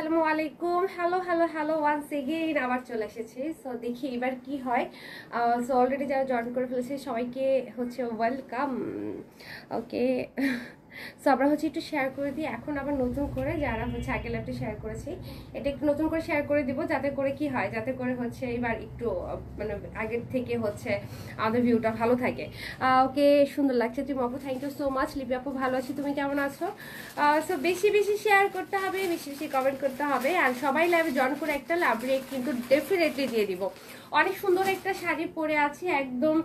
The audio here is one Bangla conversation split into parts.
আসসালামু আলাইকুম। Hello hello hello once again আবার চলে এসেছি। সো দেখি এবার কি হয়। সো অলরেডি যারা জয়েন করে ফেলেছে সবাইকে হচ্ছে ওয়েলকাম। ওকে, সো আমরা হচ্ছে একটু শেয়ার করে দিই এখন আবার নতুন করে, যারা হচ্ছে আগের লাইভটা শেয়ার করেছি এটা একটু নতুন করে শেয়ার করে দিব, যাতে করে কি হয়, যাতে করে হচ্ছে এবার একটু মানে আগের থেকে হচ্ছে আমাদের ভিউটা ভালো থাকে। ওকে, সুন্দর লাগছে তুমি আপু, thank you so much. Lipi আপু ভালো আছি, তুমি কেমন আছো? সো বেশি বেশি শেয়ার করতে হবে, বেশি বেশি কমেন্ট করতে হবে, আর সবাই লাইভে জয়েন করে একটা লাভ রেট কিন্তু ডেফিনেটলি দিয়ে দিব। অনেক সুন্দর একটা শাড়ি পরে আছে, একদম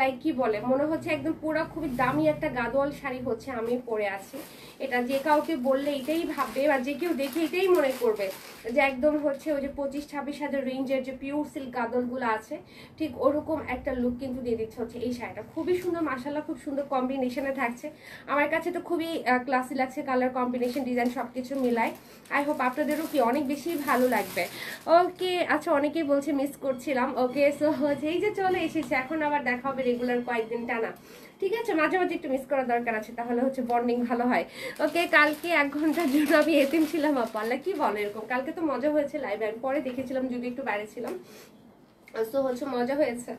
লাইক কি বলে মনে হচ্ছে একদম পুরা খুবই দামি একটা গাদোয়াল শাড়ি হচ্ছে আমি পরে আছি। এটা যে কাউকে বললে এটাই ভাববে, বা যে কেউ দেখে এটাই মনে করবে যে একদম হচ্ছে ওই যে 25-26 হাজার রেঞ্জের যে পিওর সিল্ক গাদলগুলো আছে, ঠিক ওরকম একটা লুক কিন্তু দিয়ে দিচ্ছে হচ্ছে এই শাড়িটা। খুবই সুন্দর মাশাআল্লাহ, খুব সুন্দর কম্বিনেশনে থাকছে। আমার কাছে তো খুবই ক্লাসি লাগছে, কালার কম্বিনেশন ডিজাইন সব কিছু মিলায়। আই হোপ আপনাদেরও কি অনেক বেশি ভালো লাগবে। ওকে, আচ্ছা অনেকেই বলছে মিস করছিলাম। ওকে, সো হচ্ছে এই যে চলে এসেছে, এখন আবার দেখা হবে রেগুলার কয়েকদিন টানা, ঠিক আছে? মাঝে মাঝে একটু মিস করার দরকার আছে, তাহলে হচ্ছে বন্ডিং ভালো হয়। ওকে, কালকে 1 ঘন্টার জন্য আমি এতিম ছিলাম আপা, আল্লাহ কি বলে এরকম। কালকে তো মজা হয়েছে লাইভে, আমি পরে দেখেছিলাম যদি একটু বাইরে ছিলাম, সো হচ্ছে মজা হয়েছে,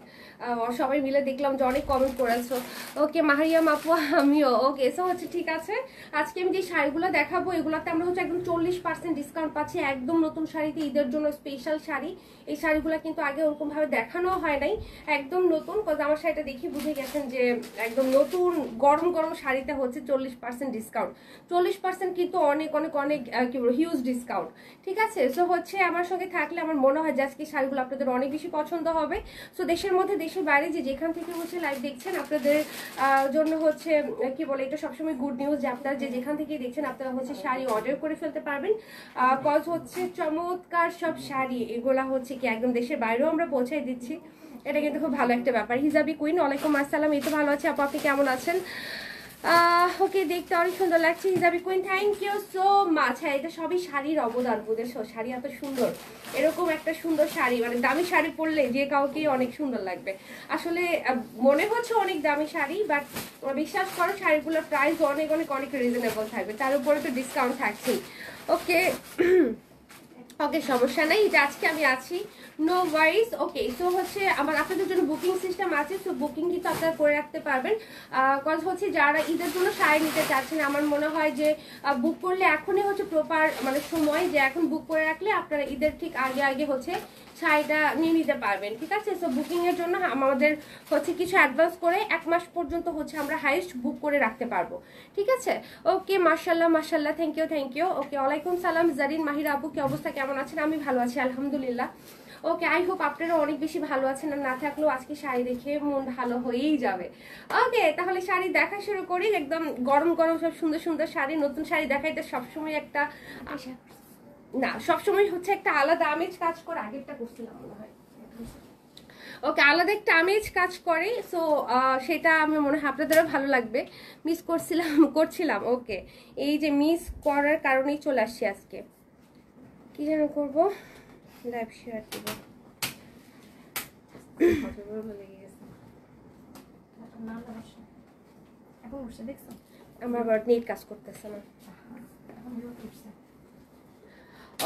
সবাই মিলে দেখলাম যে অনেক কমেন্ট করেছো। ওকে মাহারিয়াম আপু, আমিও। ওকে, সো হচ্ছে ঠিক আছে, আজকে আমি যে শাড়িগুলো দেখাবো এগুলোতে আমরা হচ্ছে একদম 40% ডিসকাউন্ট পাচ্ছি, একদম নতুন শাড়িতে, ঈদের জন্য স্পেশাল শাড়ি। এই শাড়িগুলো কিন্তু আগে ওরকমভাবে দেখানো হয় নাই, একদম নতুন। কজ আমার শাড়িটা দেখি বুঝে গেছেন যে একদম নতুন গরম গরম শাড়িতে হচ্ছে 40% ডিসকাউন্ট। 40% কিন্তু অনেক অনেক অনেক কি বলবো, হিউজ ডিসকাউন্ট, ঠিক আছে? সো হচ্ছে আমার সঙ্গে থাকলে আমার মনে হয় যে আজকে শাড়িগুলো আপনাদের অনেক বেশি পছন্দ হবে। সো দেশের মধ্যে, দেশের বাইরে যে যেখান থেকে হচ্ছে লাইভ দেখছেন, আপনাদের জন্য হচ্ছে কি বলে এটা সবসময় গুড নিউজ যে আপনারা যে যেখান থেকে দেখছেন আপনারা হচ্ছে শাড়ি অর্ডার করে ফেলতে পারবেন। কজ হচ্ছে চমৎকার সব শাড়ি, এগুলা হচ্ছে কি একদম দেশের বাইরেও আমরা পৌঁছাই দিচ্ছি, এটা কিন্তু খুব ভালো একটা ব্যাপার। হিজাবি কুইন, ওয়ালাইকুম আসসালাম, এই তো ভালো আছে আপু, আপনি কেমন আছেন? ওকে, দেখতে অনেক সুন্দর লাগছে হিজাবি queen, thank you so much. হ্যাঁ, এটা সবই শাড়ির অবদান, বুঝেছ? শাড়ি এত সুন্দর, এরকম একটা সুন্দর শাড়ি মানে দামি শাড়ি পরলে যে কাউকেই অনেক সুন্দর লাগবে। আসলে মনে হচ্ছে অনেক দামি শাড়ি, বাট বিশ্বাস করো শাড়িগুলোর প্রাইস অনেক অনেক অনেক রিজনেবল থাকবে, তার উপরে তো ডিসকাউন্ট থাকছেই। ওকে ওকে, সমস্যা নেই, এটা আজকে আমি আছি, নো ওয়ারিস। ওকে, সো হচ্ছে আমার আপনাদের জন্য বুকিং সিস্টেম আছে, সো বুকিং কিন্তু আপনারা করে রাখতে পারবেন। কজ হচ্ছে যারা ঈদের জন্য শাড়ি নিতে চাচ্ছেন, আমার মনে হয় যে বুক করলে এখনই হচ্ছে প্রপার মানে সময়, যে এখন বুক করে রাখলে আপনারা ঈদের ঠিক আগে আগে হচ্ছে শাড়িটা নিয়ে নিতে পারবেন, ঠিক আছে? সো বুকিংয়ের জন্য আমাদের হচ্ছে কিছু অ্যাডভান্স করে 1 মাস পর্যন্ত হচ্ছে আমরা হাইয়েস্ট বুক করে রাখতে পারবো, ঠিক আছে? ওকে, মাশাল্লাহ মাশাল্লাহ, thank you thank you. Okay, ওয়ালাইকুম সালাম জারিন মাহিরা আপু, কি অবস্থা, কেমন আছেন? আমি ভালো আছি আলহামদুলিল্লাহ। ওকে, আই হোপ আপনারা অনেক বেশি ভালো আছেন, আর না থাকলেও আজকে শাড়ি দেখে মন ভালো হয়েই যাবে। ওকে, তাহলে শাড়ি দেখা শুরু করি, একদম গরম গরম সব সুন্দর সুন্দর শাড়ি, নতুন শাড়ি দেখাইতে সবসময় একটা আশা না, সবসময় হচ্ছে একটা আলাদা আমেজ কাজ করে। আগেরটা করছিলাম মনে হয়। ওকে, আলাদা একটা আমেজ কাজ করে, সো সেটা আমি মনে হয় আপনাদেরও ভালো লাগবে। মিস করছিলাম। ওকে, এই যে মিস করার কারণেই চলে আসছি আজকে। কি যেন করবো, লাইভ শেয়ার দিব। আমার আবার নেট কাজ করতেছে না।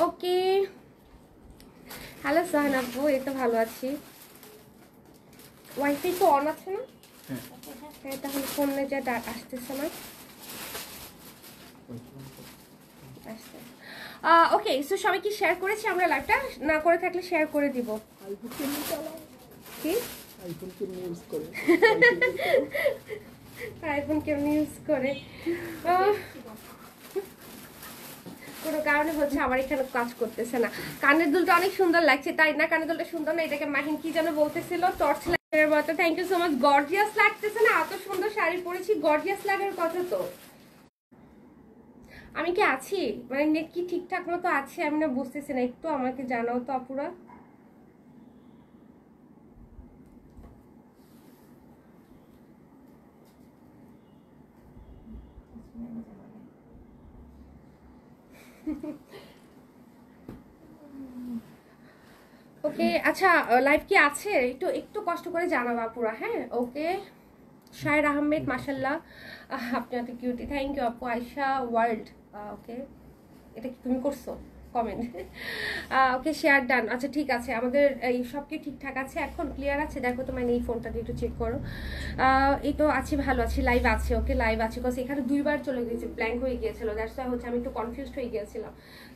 ওকে, হ্যালো সাহান আপু, এই তো ভালো আছি। ওয়াইফাই তো অন আছে না? হ্যাঁ, তাহলে ফোনে যা আসতেছে না। ওকে, সো সবাই কি শেয়ার করেছি আমরা লাইভটা? না করে থাকলে শেয়ার করে দিব। আইফোন কেমনি ইউজ করে কোনো কারণে হচ্ছে আমার এখানে কাজ করতেছে না। কানের দুলটা অনেক সুন্দর লাগছে, তাই না? কানের দুলটা সুন্দর না, এটাকে মাহিন কি যেন বলতেছিল, টর্চ লাইটের মতো। Thank you so much. Gorgeous লাগতেছে না? এত সুন্দর শাড়ি পরেছি, গর্জিয়াস লাগার কথা তো। আমি কি আছি মানে নেট কি ঠিকঠাক মতো আছে? আমি না বুঝতেছি না, একটু আমাকে জানাও তো আপুরা। ওকে, আচ্ছা লাইভ কি আছে? একটু একটু কষ্ট করে জানাবো আপুরা। হ্যাঁ, ওকে। শাহের আহমেদ, মাশাল্লাহ আপনি এত কিউটি, থ্যাংক ইউ আপু। আয়েশা ওয়ার্ল্ড, ওকে, এটা কি তুমি করছো? কমেন্ট। Okay, share done. আচ্ছা ঠিক আছে, আমাদের এই সব কি ঠিকঠাক আছে এখন, ক্লিয়ার আছে? দেখো তোমার এই ফোনটা দিয়ে একটু চেক করো। এই তো আছি, ভালো আছি, লাইভ আছে। ওকে লাইভ আছে, কজ এখানে দুইবার চলে গিয়েছে, ব্ল্যাঙ্ক হয়ে গিয়েছিল, দ্যাটস ওয়াই হচ্ছে আমি একটু কনফিউজড হয়ে গিয়েছিলাম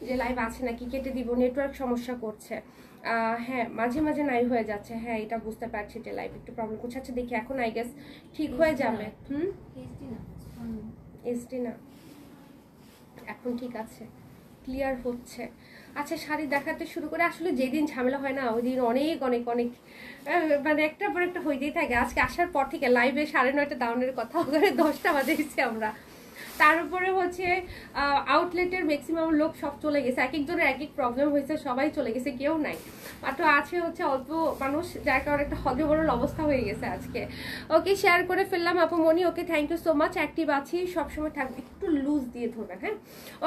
যে লাইভ আছে নাকি কেটে দিব, নেটওয়ার্ক সমস্যা করছে। হ্যাঁ মাঝে মাঝে নাই হয়ে যাচ্ছে, হ্যাঁ এটা বুঝতে পারছি যে লাইভ একটু প্রবলেম করছে। আচ্ছা দেখি এখন আই গেস ঠিক হয়ে যাবে। এসডি না, এখন ঠিক আছে, ক্লিয়ার হচ্ছে। আচ্ছা শাড়ি দেখাতে শুরু করে, আসলে যেদিন ঝামেলা হয় না ওই দিন অনেক অনেক অনেক মানে একটার পর একটা হইতেই থাকে। আজকে আসার পর থেকে লাইভে 9:30 ডাউনের কথা, ওখানে 10টা বাজে গেছি আমরা। তার উপরে হচ্ছে আউটলেটের ম্যাক্সিমাম লোক সব চলে গেছে, এক একজনের এক এক প্রবলেম হয়েছে, সবাই চলে গেছে, কেউ নাই, মাত্র আছে হচ্ছে অল্প মানুষ, যার কারণে একটা হজবরল অবস্থা হয়ে গেছে আজকে। ওকে শেয়ার করে ফেললাম আপু মনি। Okay thank you so much, active আছি, সবসময় থাকবে, একটু লুজ দিয়ে ধরবেন। হ্যাঁ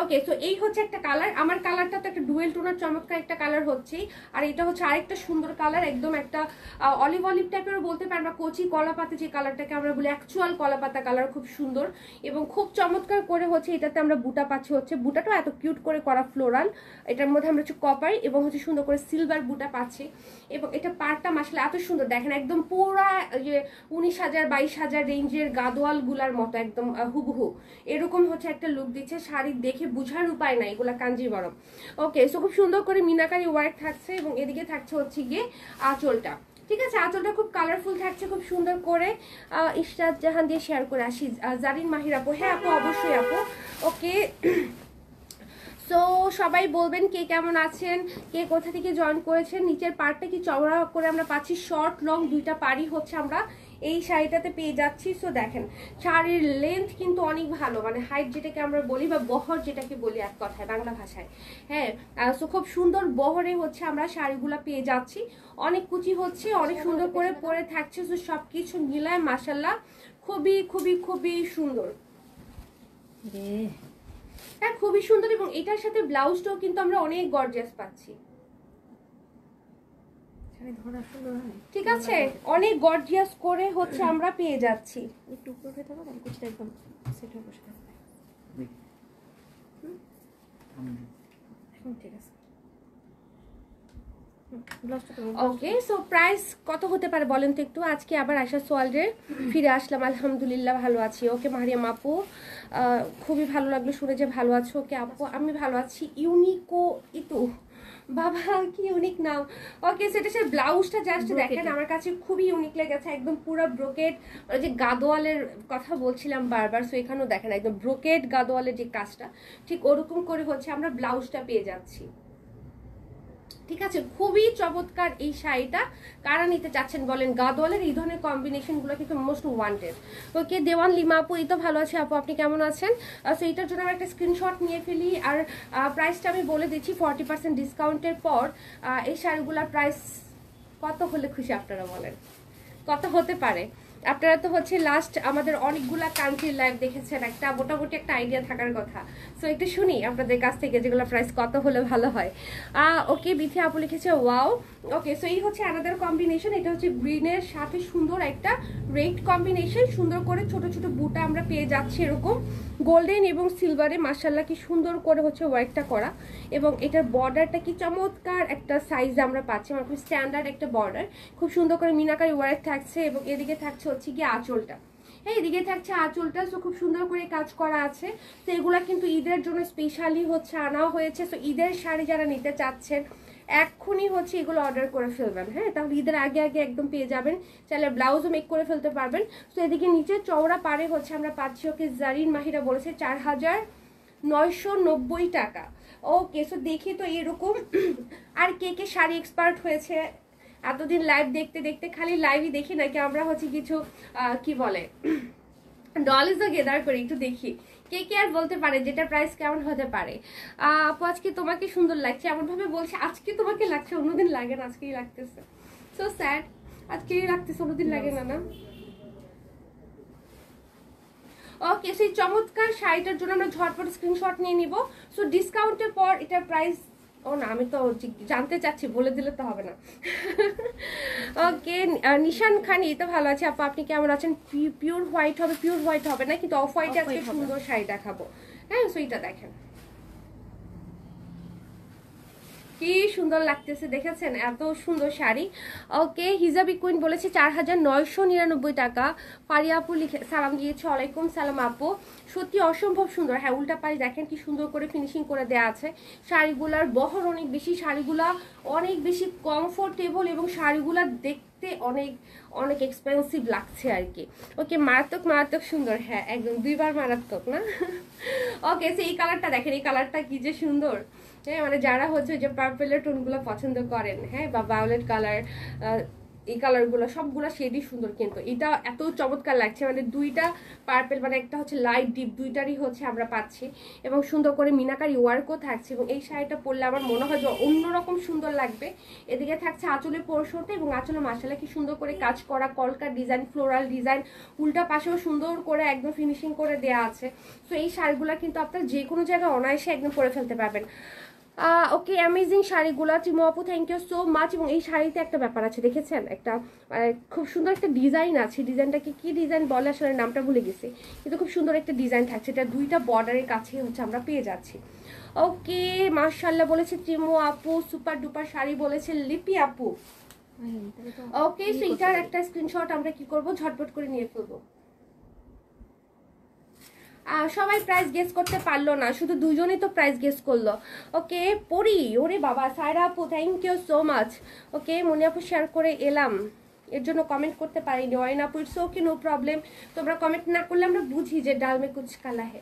ওকে, তো এই হচ্ছে একটা কালার, আমার কালারটা তো একটা ডুয়েল টোনার চমৎকার একটা কালার হচ্ছেই, আর এটা হচ্ছে আরেকটা সুন্দর কালার, একদম একটা অলিভ অলিভ টাইপেরও বলতে পারি, আমরা কচি কলাপাতা যে কালারটাকে আমরা বলি, অ্যাকচুয়াল কলাপাতা কালার, খুব সুন্দর এবং খুব চমৎকার করে হচ্ছে। এটাতে আমরা বুটা পাচ্ছি, হচ্ছে বুটাটাও এত কিউট করে করা ফ্লোরাল, এটার মধ্যে আমরা হচ্ছে কপার এবং হচ্ছে সুন্দর করে সিলভার বুটা পাচ্ছি, এবং এটা পাড়টা মাসালা এত সুন্দর দেখেন, একদম পুরা 19,000-22,000 রেঞ্জের গাদোয়ালগুলার মতো একদম হুবহু এরকম হচ্ছে একটা লুক দিচ্ছে। শাড়ি দেখে বুঝার উপায় নাই, এগুলা কাঞ্জিবরম। ওকে সো খুব সুন্দর করে মিনাকারি ওয়ার্ক থাকছে, এবং এদিকে থাকছে হচ্ছে গিয়ে আঁচলটা, ঠিক আছে, আঁচলটা খুব কালারফুল থাকছে, খুব সুন্দর করে। ইশরাত জাহান দিয়ে শেয়ার করে আসি, জারিন মাহির আপু, হ্যাঁ আপু অবশ্যই আপু। ওকে সো সবাই বলবেন কে কেমন আছেন, কে কোথা থেকে জয়েন করেছেন। নিচের পার্টটা কি চওড়া করে আমরা পাচ্ছি, শর্ট লং দুইটা পাড়ই হচ্ছে আমরা এই শাড়িটাতে পেয়ে যাচ্ছি। সো দেখেন শাড়ির লেন্থ কিন্তু অনেক ভালো, মানে হাইট যেটাকে আমরা বলি বা বহর যেটাকে বলি এক কথায় বাংলা ভাষায়, হ্যাঁ সো খুব সুন্দর বহরে হচ্ছে আমরা শাড়িগুলো পেয়ে যাচ্ছি, অনেক কুচি হচ্ছে, অনেক সুন্দর করে পরে থাকছে। সো সব কিছু মিলায় মাশাআল্লাহ খুবই খুবই খুবই সুন্দর, হ্যাঁ খুবই সুন্দর। এবং এটার সাথে ব্লাউজটাও কিন্তু আমরা অনেক গর্জিয়াস পাচ্ছি, ঠিক আছে, অনেক গর্জিয়াস করে হচ্ছে আমরা পেয়ে যাচ্ছি। ওকে সো প্রাইস কত হতে পারে বলেন তো একটু। আজকে আবার আয়েশাস ওয়ার্ল্ডে ফিরে আসলাম, আলহামদুলিল্লাহ ভালো আছি। ওকে মারিয়াম আপু খুবই ভালো লাগলো শুনে যে ভালো আছো। ওকে আপু আমি ভালো আছি। ইউনিকো ইতু বাবা কি ইউনিক নাও। ওকে সেটা সে ব্লাউজটা জাস্ট দেখেন, আমার কাছে খুবই ইউনিক লেগেছে, একদম পুরো ব্রোকেট, যে গাদোয়ালের কথা বলছিলাম বারবার, সো এখানেও দেখেন একদম ব্রোকেট গাদোয়ালের যে কাজটা ঠিক ওরকম করে হচ্ছে আমরা ব্লাউজটা পেয়ে যাচ্ছি, ঠিক আছে। খুবই চমৎকার এই শাড়িটা, কারা নিতে চাচ্ছেন বলেন। গাদোয়ালের এই ধরনের কম্বিনেশনগুলো কিন্তু most wanted. Okay Dewan Lima আপু এই তো ভালো আছে আপু, আপনি কেমন আছেন। সো এইটার জন্য আমরা একটা স্ক্রিনশট নিয়ে ফেলি, আর প্রাইসটা আমি বলে দিচ্ছি 40% ডিসকাউন্টের পর এই শাড়িগুলোর প্রাইস কত হলে খুশি আপনারা বলেন, কত হতে পারে। আপনারা তো হচ্ছে লাস্ট আমাদের অনেকগুলা কান্ট্রির লাইভ দেখেছেন, একটা মোটামুটি একটা আইডিয়া থাকার কথা। সো একটু শুনি আপনাদের কাছ থেকে যেগুলো প্রাইস কত হলে ভালো হয়। ওকে বিথি আপু লিখেছে ওয়াও। ওকে সো এই হচ্ছে আনাদার কম্বিনেশন, এটা হচ্ছে গ্রিনের সাথে সুন্দর একটা রেড কম্বিনেশন, সুন্দর করে ছোট ছোট বুটা আমরা পেয়ে যাচ্ছি এরকম গোল্ডেন এবং সিলভারে, মাশাআল্লাহ কি সুন্দর করে হচ্ছে ওয়ার্কটা করা, এবং এটার বর্ডারটা কি চমৎকার একটা সাইজ আমরা পাচ্ছি, মানে খুব স্ট্যান্ডার্ড একটা বর্ডার, খুব সুন্দর করে মিনাকারি ওয়ার্ক থাকছে, এবং এদিকে থাকছে হচ্ছে গিয়ে আঁচলটা, হ্যাঁ এদিকে থাকছে আঁচলটা, সো খুব সুন্দর করে কাজ করা আছে। তো এগুলা কিন্তু ঈদের জন্য স্পেশালি হচ্ছে আনা হয়েছে, সো ঈদের শাড়ি যারা নিতে চাচ্ছেন এক্ষুনি হচ্ছে এগুলো অর্ডার করে ফেলবেন, হ্যাঁ তাহলে ঈদের আগে আগে একদম পেয়ে যাবেন, চাইলে ব্লাউজও মেক করে ফেলতে পারবেন। তো এদিকে নিচে চওড়া পারে হচ্ছে আমরা পাচ্ছি, ওকে জারিন মাহিরা বলেছে 4,990 টাকা। ওকে সো দেখি তো এরকম আর কে কে শাড়ি এক্সপার্ট হয়েছে, এতদিন লাইভ দেখতে দেখতে খালি লাইভই দেখি নাকি আমরা হচ্ছে কিছু কি বলে ডলিজও গেদার করে একটু দেখি কে কে আর বলতে পারে যেটা প্রাইস কেমন হতে পারে। আপু আজকে তোমাকে সুন্দর লাগছে, এমনভাবে বলছে আজকে তোমাকে লাগছে, অন্যদিন লাগে না, আজকেই লাগতেছে, সো স্যাড, আজকেই লাগতেছে অন্যদিন লাগে না না। ওকে সেই চমৎকার শাড়িটার জন্য আমরা ঝটপট স্ক্রিনশট নিয়ে নিব। সো ডিসকাউন্টের পর এটার প্রাইস, ও না আমি তো জানতে চাচ্ছি, বলে দিলে তো হবে না। ওকে নিশান খান এই তো ভালো আছে আপু, আপনি কেমন আছেন। পিওর হোয়াইট হবে, পিওর হোয়াইট হবে না কিন্তু অফ হোয়াইট আজকে সুন্দর শাড়ি দেখাবো, হ্যাঁ সো এটা দেখেন কি সুন্দর লাগতেছে দেখেছেন, এত সুন্দর শাড়ি। ওকে, হিজাবি কুইন বলেছে ৪৯৯৯ টাকা। ফারিয়া আপু লিখে সালাম দিয়েছে, ওয়ালাইকুম সালাম আপু, সত্যি অসম্ভব সুন্দর। হ্যাঁ, উল্টা পায়ে দেখেন কি সুন্দর করে ফিনিশিং করে দেওয়া আছে। শাড়িগুলার বহর অনেক বেশি, শাড়িগুলা অনেক বেশি কমফোর্টেবল এবং শাড়িগুলা দেখতে অনেক অনেক এক্সপেন্সিভ লাগছে আর কি। ওকে, মারাত্মক মারাত্মক সুন্দর। হ্যাঁ, একদম দুইবার মারাত্মক না। ওকে, সে এই কালারটা দেখেন, এই কালারটা কি যে সুন্দর। হ্যাঁ, মানে যারা হচ্ছে যে পার্পেলের টোনগুলো পছন্দ করেন, হ্যাঁ, বা ভায়োলেট কালার, এই কালারগুলো সবগুলো শেডই সুন্দর, কিন্তু এটা এত চমৎকার লাগছে। মানে দুইটা পার্পেল, মানে একটা হচ্ছে লাইট ডিপ, দুইটারই হচ্ছে আমরা পাচ্ছি এবং সুন্দর করে মিনাকারি ওয়ার্কও থাকছে। এবং এই শাড়িটা পরলে আমার মনে হয় যে অন্যরকম সুন্দর লাগবে। এদিকে থাকছে আঁচলের পোরশনটা, এবং আঁচলে মাশাআল্লাহ কি সুন্দর করে কাজ করা, কলকা ডিজাইন, ফ্লোরাল ডিজাইন, উল্টা পাশেও সুন্দর করে একদম ফিনিশিং করে দেওয়া আছে। তো এই শাড়িগুলো কিন্তু আপনারা যে কোনো জায়গায় অনায়াসে একদম পরে ফেলতে পারবেন। ওকে, অ্যামেজিং শাড়িগুলা টিমু আপু, থ্যাংক ইউ সো মাচ। এবং এই শাড়িতে একটা ব্যাপার আছে দেখেছেন, একটা খুব সুন্দর একটা ডিজাইন আছে। ডিজাইনটাকে কি ডিজাইন বলে আসলে নামটা ভুলে গেছি, কিন্তু খুব সুন্দর একটা ডিজাইন থাকছে। এটা দুইটা বর্ডারের কাছে হচ্ছে আমরা পেয়ে যাচ্ছি। ওকে, মাশাআল্লাহ বলেছে টিমু আপু, সুপার ডুপার শাড়ি বলেছে লিপি আপু। ওকে, সেইটার একটা স্ক্রিনশট আমরা কি করব, ঝটপট করে নিয়ে ফেলবো। সবাই প্রাইস গেস করতে পারলো না, শুধু দুজনেই তো প্রাইস গেস করলো। ওকে, পড়ি, ওরে বাবা, সায়রা আপু thank you so much. Okay, Moni আপু শেয়ার করে এলাম, এর জন্য কমেন্ট করতে পারিনি। ওয়াইন আপু ইটস ওকে, নো প্রবলেম। তোমরা কমেন্ট না করলে আমরা বুঝি যে ডাল মে কুচ কালা হে,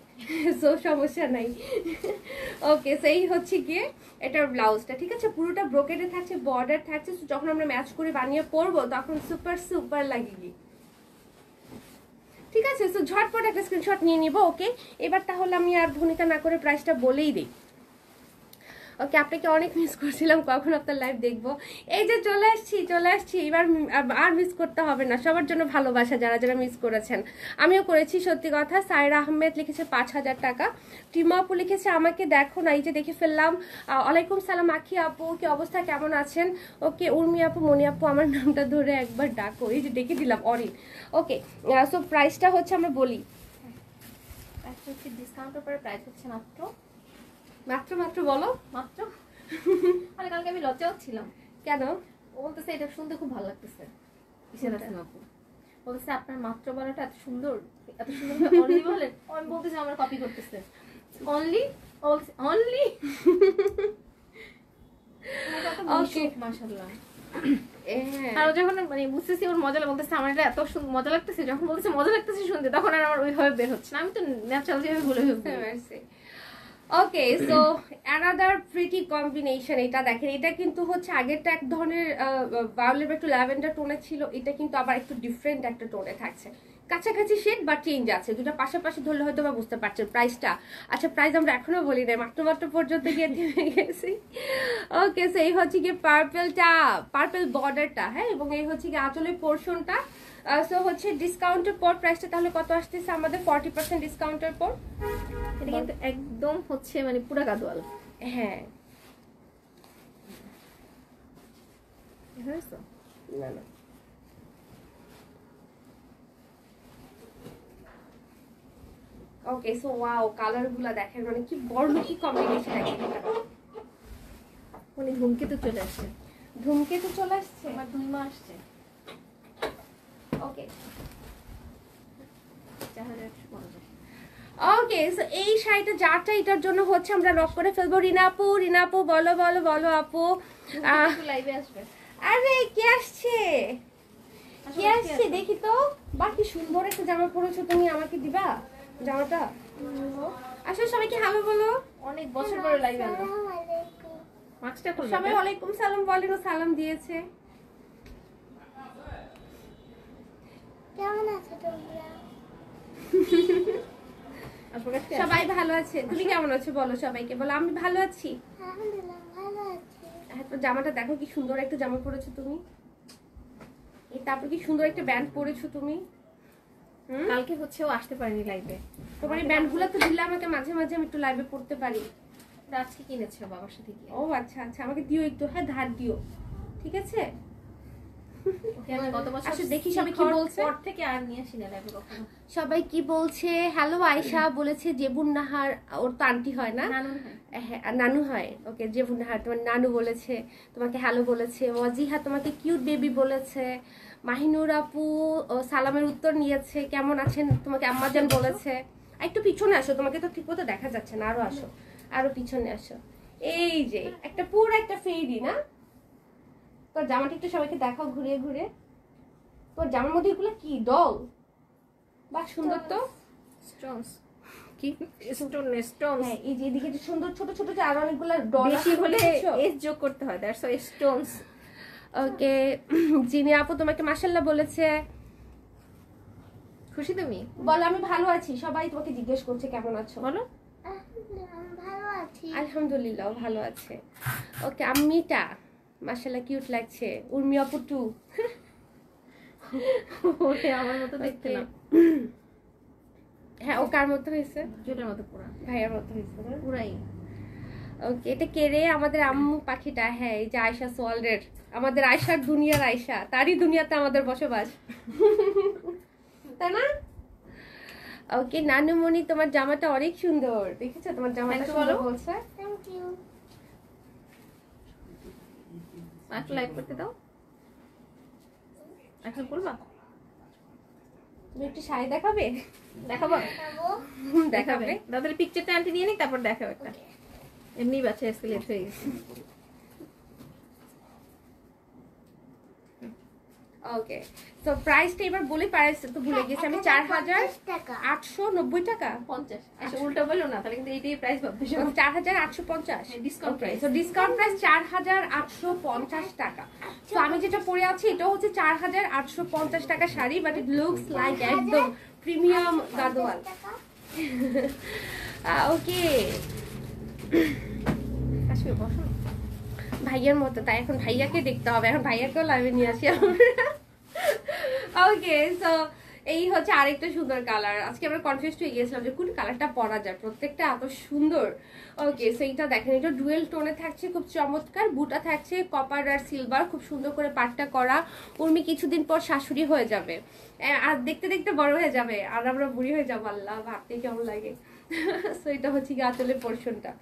সো সমস্যা নাই। ওকে, সেই হচ্ছে গিয়ে এটার ব্লাউজটা, ঠিক আছে, পুরোটা ব্রোকেটে থাকছে, বর্ডার থাকছে। যখন আমরা ম্যাচ করে বানিয়ে পরবো তখন সুপার সুপার লাগবে, ঠিক আছে। তো ঝটপট একটা স্ক্রিনশট নিয়ে নিব। ওকে, এবার তাহলে আমি আর ভূমিকা না করে প্রাইসটা বলেই দিই। ওকে, আপনাকে অনেক মিস করছিলাম, কখন আপনার লাইভ দেখবো। এই যে চলে আসছি চলে আসছি, এবার আর মিস করতে হবে না। সবার জন্য ভালোবাসা, যারা যারা মিস করেছেন, আমিও করেছি সত্যি কথা। সায়রা আহমেদ লিখেছে ৫০০০ টাকা। টিমা আপু লিখেছে আমাকে দেখো না, এই যে দেখে ফেললাম। ওয়ালাইকুম সালাম আখি আপু, কি অবস্থা, কেমন আছেন? ওকে, উর্মি আপু, মনি আপু, আমার নামটা ধরে একবার ডাকো, এই যে ডেকে দিলাম, অরিন। ওকে, সো প্রাইসটা হচ্ছে আমরা বলি, ডিসকাউন্টের পরে প্রাইস হচ্ছে মাত্র মাত্র মাত্র বলো মাত্র। আরে কালকে আমি লজ্জাও ছিলাম, কেন ও বলতেছে এটা শুনতে খুব ভালো লাগতেছে। ইশারা আছেন আপু বলতেছে আপনার মাত্র বলাটা এত সুন্দর, এত সুন্দর। অনলি বলে, আমি বলতেছি আমরা কপি করতেছে, অনলি অনলি। ওকে, মাশাআল্লাহ। আর যখন মানে বুঝতেছি ওর মজা লাগতেছে, আমার এটা এত মজা লাগতেছে, যখন বলতেছে মজা লাগতেছে শুনতে, তখন আর আমার ওইভাবে বের হচ্ছে না। আমি তো ন্যাচারাল যেভাবে বলে ফেলছি। Okay, so another pretty combination, এটা দেখেন। এটা কিন্তু হচ্ছে আগেরটা এক ধরনের ভায়োলেট বা একটু ল্যাভেন্ডার টোনে ছিল, এটা কিন্তু আবার একটু ডিফারেন্ট একটা টোনে থাকছে, কাছাকাছি শেড বা চেঞ্জ আছে। দুটো পাশাপাশি ধরলে হয়তো বা বুঝতে পারছেন প্রাইসটা। আচ্ছা, প্রাইস আমরা এখনো বলি নাই, মাত্র মাত্র পর্যন্ত গিয়ে থেমে গেছি। ওকে, সো এই হচ্ছে গিয়ে পার্পেলটা, পার্পেল বর্ডারটা, হ্যাঁ, এবং এই হচ্ছে গিয়ে আঁচলের পোর্শনটা। সো হচ্ছে ডিসকাউন্টের পর প্রাইসটা তাহলে কত আসতেছে আমাদের? 40% ডিসকাউন্টের পর এটা কিন্তু একদম হচ্ছে মানে পুরো গাদওয়াল। হ্যাঁ, এসো না না, ওকে। সো ওয়াও, কালারগুলো দেখেন, মানে কি বর্ণ, কি কম্বিনেশন আছে। মানে ধুমকেতু চলে আসছে, ধুমকেতু চলে আসছে, আমার দুই মাস আসছে। ওকে, তাহলে ওকে, সো এই শাড়িটা যারটা, এটার জন্য হচ্ছে আমরা লক করে ফেলবো। রিনাপু, রিনাপু বলো বলো বলো আপু, লাইভে আসবে। আরে কে আসছে, কে আসছে দেখি তো। বাকি সুন্দর একটা জামা পরেছো তুমি, আমাকে দিবা জামাটা? আসলে সবাইকে হ্যালো বলো, অনেক বছর পরে লাইভে আসলাম। মাস্কটা খুলে সবাই ওয়ালাইকুম সালাম বলেন, ও সালাম দিয়েছে। কেমন আছো তোমরা? সবাই ভালো আছে, তুমি কেমন আছো বলো, সবাইকে বলো আমি ভালো আছি, আলহামদুলিল্লাহ ভালো আছি। হ্যাঁ, তো জামাটা দেখো কি সুন্দর একটা জামা পরেছো তুমি, এই তারপর কি সুন্দর একটা ব্যান্ড পরেছো তুমি। কালকে হচ্ছে ও আসতে পারেনি লাইভে, তোমার এই ব্যান্ডগুলো তো দিলে আমাকে মাঝে মাঝে, আমি একটু লাইভে পড়তে পারি। আজকে কিনেছো বাবার সাথে কি? ও আচ্ছা আচ্ছা, আমাকে দিও একটু, হ্যাঁ ধার দিও, ঠিক আছে। মাহিনুর আপু সালামের উত্তর নিয়েছে কেমন আছেন তোমাকে আম্মাজান বলেছে একটু পিছনে আসো তোমাকে তো ঠিক মতো দেখা যাচ্ছে না আরো আসো আরো পিছনে আসো এই যে একটা পুরো একটা ফেরি না তোর জামাটা একটু সবাইকে দেখাও ঘুরে ঘুরে তোর জামার মধ্যে এগুলো কি ডল বা সুন্দর তো স্টোনস কি স্টোনস এই যে এদিকে যে সুন্দর ছোট ছোট যে আর অনেকগুলো ডল বেশি হলে এস যোগ করতে হয় that's why stones okay Jini আপু তোমাকে মাশাআল্লাহ বলেছে খুশি তুমি বলো আমি ভালো আছি সবাই তোমাকে জিজ্ঞেস করছে কেমন আছো বলো আমি ভালো আছি আলহামদুলিল্লাহ ভালো আছে ওকে আম্মিটা মাশাআল্লাহ কিউট লাগছে উর্মি আপু টু ওরে আমার মতো দেখতে না হ্যাঁ ও কার মতো হইছে জুটের মতো পুরা ভাইয়ার মতো হইছে পুরাই ওকে এটা কে রে আমাদের আম্মু পাখিটা হ্যাঁ এই যে আয়েশাস ওয়ার্ল্ড এর আমাদের আয়েশার দুনিয়ার আয়েশা তারই দুনিয়াতে আমাদের বসবাস তাই না ওকে নানুমণি তোমার জামাটা অনেক সুন্দর দেখেছো তোমার জামাটা সুন্দর বলছে থ্যাংক ইউ আচ্ছা লাইক করতে দাও আচ্ছা বলবা তুমি একটু শাড়ি দেখাবে দেখাবো দেখাবে দাদার পিকচারটা আনতে দিয়ে নি তারপর দেখাও একটা এমনি বাচ্চা এসে লেট হয়ে গেছে ওকে সো প্রাইসটা এবার বলি প্রাইস তো ভুলে গেছি আমি 4000 টাকা 890 টাকা 50 আচ্ছা উল্টা বললো না তাহলে কিন্তু এইটাই প্রাইস ভাববে 4850 discount price so discount price 4850 টাকা সো আমি যেটা পরে আছি এটা হচ্ছে 4850 টাকা sari but it looks like একদম প্রিমিয়াম গাদওয়াল ওকে আসবে বসো ভাইয়ার মতো তাই এখন ভাইয়াকে দেখতে হবে এখন ভাইয়াকেও লাইভে নিয়ে আসি ওকে সো এই হচ্ছে আরেকটা সুন্দর কালার আজকে আমরা কনফিউজ হয়ে গিয়েছিলাম যে কোন কালারটা পরা যায় প্রত্যেকটা এত সুন্দর ওকে সো এইটা দেখেন এটা ডুয়েল টোনে থাকছে খুব চমৎকার বুটা থাকছে কপার আর সিলভার খুব সুন্দর করে পাটটা করা উর্মি কিছুদিন পর শাশুড়ি হয়ে যাবে আর দেখতে দেখতে বড় হয়ে যাবে আর আমরা বুড়ি হয়ে যাবো আল্লাহ ভাবতে কেমন লাগে সো এটা হচ্ছে গা চলে পোর্শনটা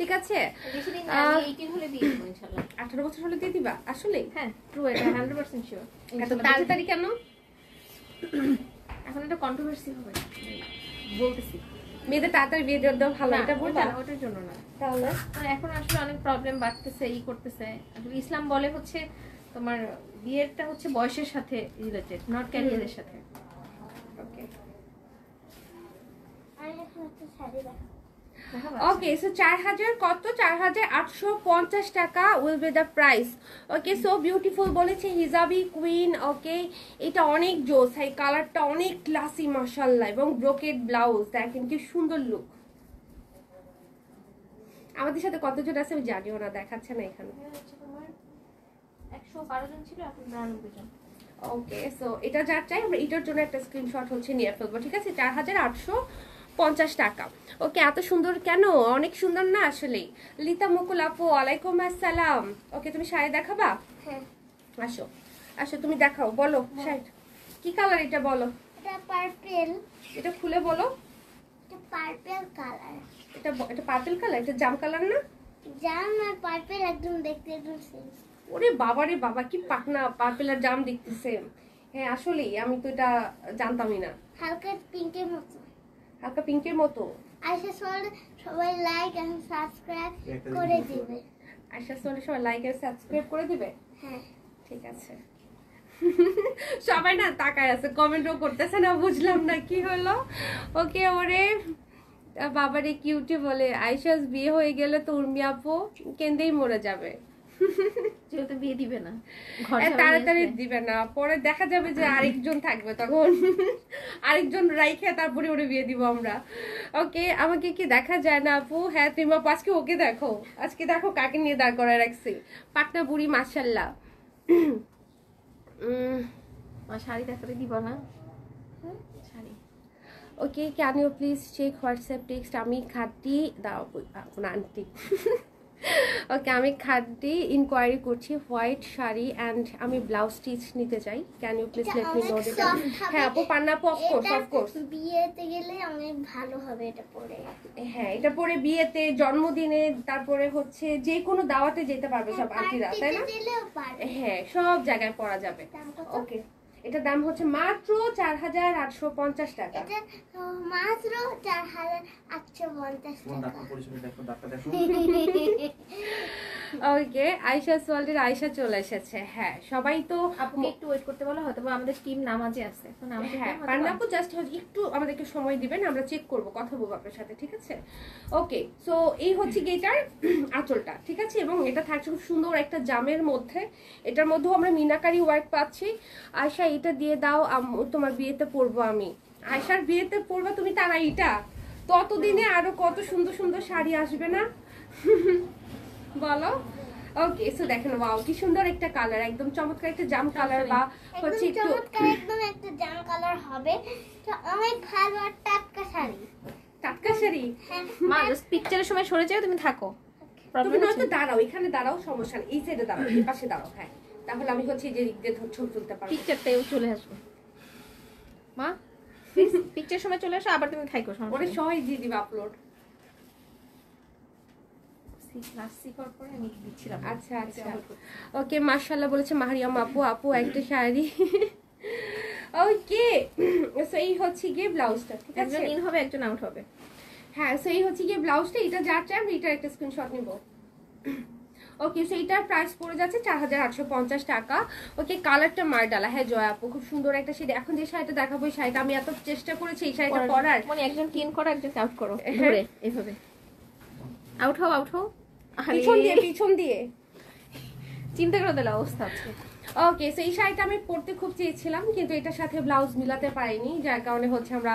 ঠিক আছে বেশিদিন আগে 18 হলে দিয়ে দেব ইনশাআল্লাহ 18 বছর হলে দিয়ে দিবা আসলে হ্যাঁ ট্রু এটা 100% শিওর এত তাড়াতাড়ি কেন এখন এটা কন্ট্রোভার্সি হবে বলতেছি মেয়েদের তাড়াতাড়ি বিয়ে দেওয়া দাও ভালো এটা বলবা ওটার জন্য না তাহলে মানে এখন আসলে অনেক প্রবলেম বাড়তেছে ই করতেছে আসলে ইসলাম বলে হচ্ছে তোমার বিয়েটা হচ্ছে বয়সের সাথে রিলেটেড নট ক্যারিয়ারের সাথে ওকে আর এখন তো শাড়ি দেখা ওকে সো 4000 কত 4850 টাকা will be the price okay so beautiful বলেছে হিজাবি কুইন ওকে এটা অনেক জোস এই কালারটা অনেক ক্লাসি মাশাআল্লাহ এবং ব্রোকেট ব্লাউজ দেখেন কি সুন্দর লুক আমাদের সাথে কতজন আছে আমি জানিও না দেখাচ্ছে না এখানে 112 জন ছিল এখন 92 জন ওকে সো এটা যার চাই আমরা এটার জন্য একটা স্ক্রিনশট হচ্ছে নিয়ে ফেলবো ঠিক আছে 4850 টাকা ওকে এত সুন্দর কেন অনেক সুন্দর না আসলে লিতা মুকুল আপু ওয়ালাইকুম আসসালাম ওকে তুমি শাড়ি দেখাবা হ্যাঁ আসো আসো তুমি দেখাও বলো শাড়ি কি কালার এটা বলো এটা পার্পল এটা খুলে বলো এটা পার্পল কালার এটা এটা পার্পল কালার এটা জাম কালার না জাম আর পার্পল একদম দেখতে একদম সেম ওরে বাবা রে বাবা কি পাকনা পার্পল আর জাম দেখতে সেম হ্যাঁ আসলে আমি তো এটা জানতামই না হালকা পিঙ্কের মতো আকা পিঙ্কের মতো আয়েশাস ওয়ার্ল্ড সবাই লাইক এন্ড সাবস্ক্রাইব করে দিবে আয়েশাস ওয়ার্ল্ড সবাই লাইক এন্ড সাবস্ক্রাইব করে দিবে হ্যাঁ ঠিক আছে সবাই না তাকায় আছে কমেন্টও করতেছে না বুঝলাম না কি হলো ওকে ওরে বাবারে কিউটি বলে আয়েশাস বিয়ে হয়ে গেলে তো উর্মি আপু কেন্দেই মরে যাবে যেহেতু বিয়ে দিবে না তাড়াতাড়ি দিবে না পরে দেখা যাবে যে আরেকজন থাকবে তখন আরেকজন রাইখে তারপরে ওরে বিয়ে দিব আমরা ওকে আমাকে কি দেখা যায় না আপু হ্যাঁ তুমি আজকে ওকে দেখো আজকে দেখো কাকে নিয়ে দাঁড় করায় রাখছি পাটনা বুড়ি মাশাআল্লাহ শাড়ি দেখাতে দিব না sari okay can you please check WhatsApp text আমি খাটি দাও আন্টি Okay, আমি খাদি inquiry করছি white শাড়ি and আমি blouse stitch নিতে চাই. Can you please let me know that? হ্যাঁ আপু, পান্না আপু, of course. বিয়েতে গেলে অনেক ভালো হবে এটা পরে. হ্যাঁ, এটা পরে বিয়েতে, জন্মদিনে, তারপরে হচ্ছে যে কোনো দাওয়াতে যেতে পারবে সব আন্টিরা, তাই না? হ্যাঁ, সব জায়গায় পরা যাবে. ওকে, এটা দাম হচ্ছে মাত্র ৪৮৫০ টাকা, মাত্র ৪৮৫০ টাকা। ওকে, আয়েশাস ওয়ার্ল্ডের আয়েশা চলে এসেছে। হ্যাঁ, সবাই তো আপনি একটু ওয়েট করতে বলো, হয়তো আমাদের টিম নামাজে আছে তো নামাজে। হ্যাঁ পান্না আপু, জাস্ট একটু আমাদেরকে সময় দিবেন, আমরা চেক করব, কথা বলবো আপনার সাথে, ঠিক আছে? ওকে, সো এই হচ্ছে গেটার আঁচলটা, ঠিক আছে? এবং এটা থাকছে খুব সুন্দর একটা জামের মধ্যে, এটার মধ্যেও আমরা মিনাকারি ওয়ার্ক পাচ্ছি। আয়েশা এটা দিয়ে দাও, তোমার বিয়েতে পরবো আমি। আয়েশার বিয়েতে পরবা তুমি, তারা এটা ততদিনে আরো কত সুন্দর সুন্দর শাড়ি আসবে না, বলো? ওকে, সো দেখেন ওয়াও, কি সুন্দর একটা কালার, একদম চমৎকার একটা জাম কালার, বা হচ্ছে একটু একদম একটা জাম কালার হবে, তো অনেক ভালো আর টাটকা শাড়ি। টাটকা শাড়ি মা, জাস্ট পিকচারের সময় সরে যাও, তুমি থাকো, তুমি নয়তো দাঁড়াও, এখানে দাঁড়াও, সমস্যা নেই, এই সাইডে দাঁড়াও, এই পাশে দাঁড়াও। হ্যাঁ, তাহলে আমি হচ্ছে যে দিক দিয়ে ছবি তুলতে পারবো, পিকচারটাও চলে আসবে মা, পিকচারের সময় চলে আসো, আবার তুমি থাকো, সমস্যা নেই, ওরে সবাই দিয়ে দিবা আপলোড। আচ্ছা আচ্ছা, ওকে, মাশাআল্লাহ বলেছে মাহরিয়াম আপু, আপু একটা শাড়ি। ওকে, সো এই হচ্ছে গিয়ে ব্লাউজটা, ঠিক আছে? একজন ইন হবে, একজন আউট হবে। হ্যাঁ, সো এই হচ্ছে গিয়ে ব্লাউজটা, এটা যার চাই আমি এটা একটা স্ক্রিনশট নিব। ওকে, সো এটার প্রাইস পড়ে যাচ্ছে ৪৮৫০ টাকা। ওকে, কালারটা মারডালা। হ্যাঁ জয় আপু, খুব সুন্দর একটা শাড়ি, এখন যে শাড়িটা দেখাবো এই শাড়িটা আমি এত চেষ্টা করেছি এই শাড়িটা পরার, মানে একজন ইন করো, একজন আউট করো, ধরে এইভাবে আউট হও, আউট হও, পিছন দিয়ে, চিন্তা করে দিল অবস্থা। ওকে, সো এই শাড়িটা আমি পরতে খুব চেয়েছিলাম, কিন্তু এটার সাথে ব্লাউজ মিলাতে পারিনি, যার কারণে হচ্ছে আমরা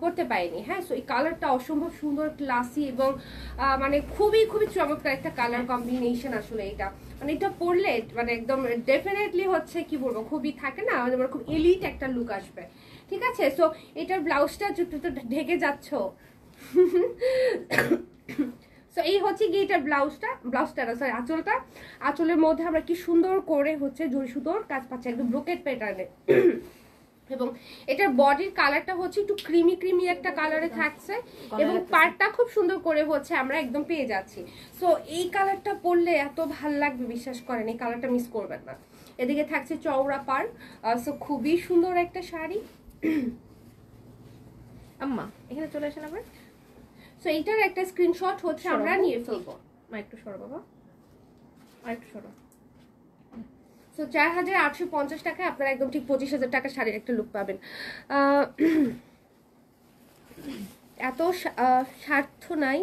পরতে পারিনি। হ্যাঁ, সো এই কালারটা অসম্ভব সুন্দর, ক্লাসি, এবং মানে খুবই খুবই চমৎকার একটা কালার কম্বিনেশন আসলে এটা, মানে এটা পরলে মানে একদম ডেফিনেটলি হচ্ছে কি বলবো, খুবই থাকে না আমার, খুব এলিট একটা লুক আসবে, ঠিক আছে? সো এটার ব্লাউজটা একটু তো ঢেকে যাচ্ছ। সো এই হচ্ছে গিয়ে এটার ব্লাউজটা, আঁচলটা। আঁচলের মধ্যে আমরা কি সুন্দর করে হচ্ছে জরি সুতোর কাজ পাচ্ছি, একদম ব্রোকেট প্যাটার্নে, এবং এটার বডির কালারটা হচ্ছে একটু ক্রিমি ক্রিমি একটা কালারে থাকছে, এবং পাড়টা খুব সুন্দর করে হচ্ছে আমরা একদম পেয়ে যাচ্ছি। সো এই কালারটা পরলে এত ভাল লাগবে, বিশ্বাস করেন, এই কালারটা মিস করবেন না। এদিকে থাকছে চওড়া পাড়, সো খুবই সুন্দর একটা শাড়ি। আম্মা এখানে চলে আসেন আবার। সো এইটার একটা স্ক্রিনশট হচ্ছে আমরা নিয়ে ফেলবো। একটু সরো বাবা, একটু সরো। সো ৪৮৫০ টাকায় আপনারা একদম ঠিক ২৫,০০০ টাকা শাড়ির একটা লুক পাবেন। এত স্বার্থ নাই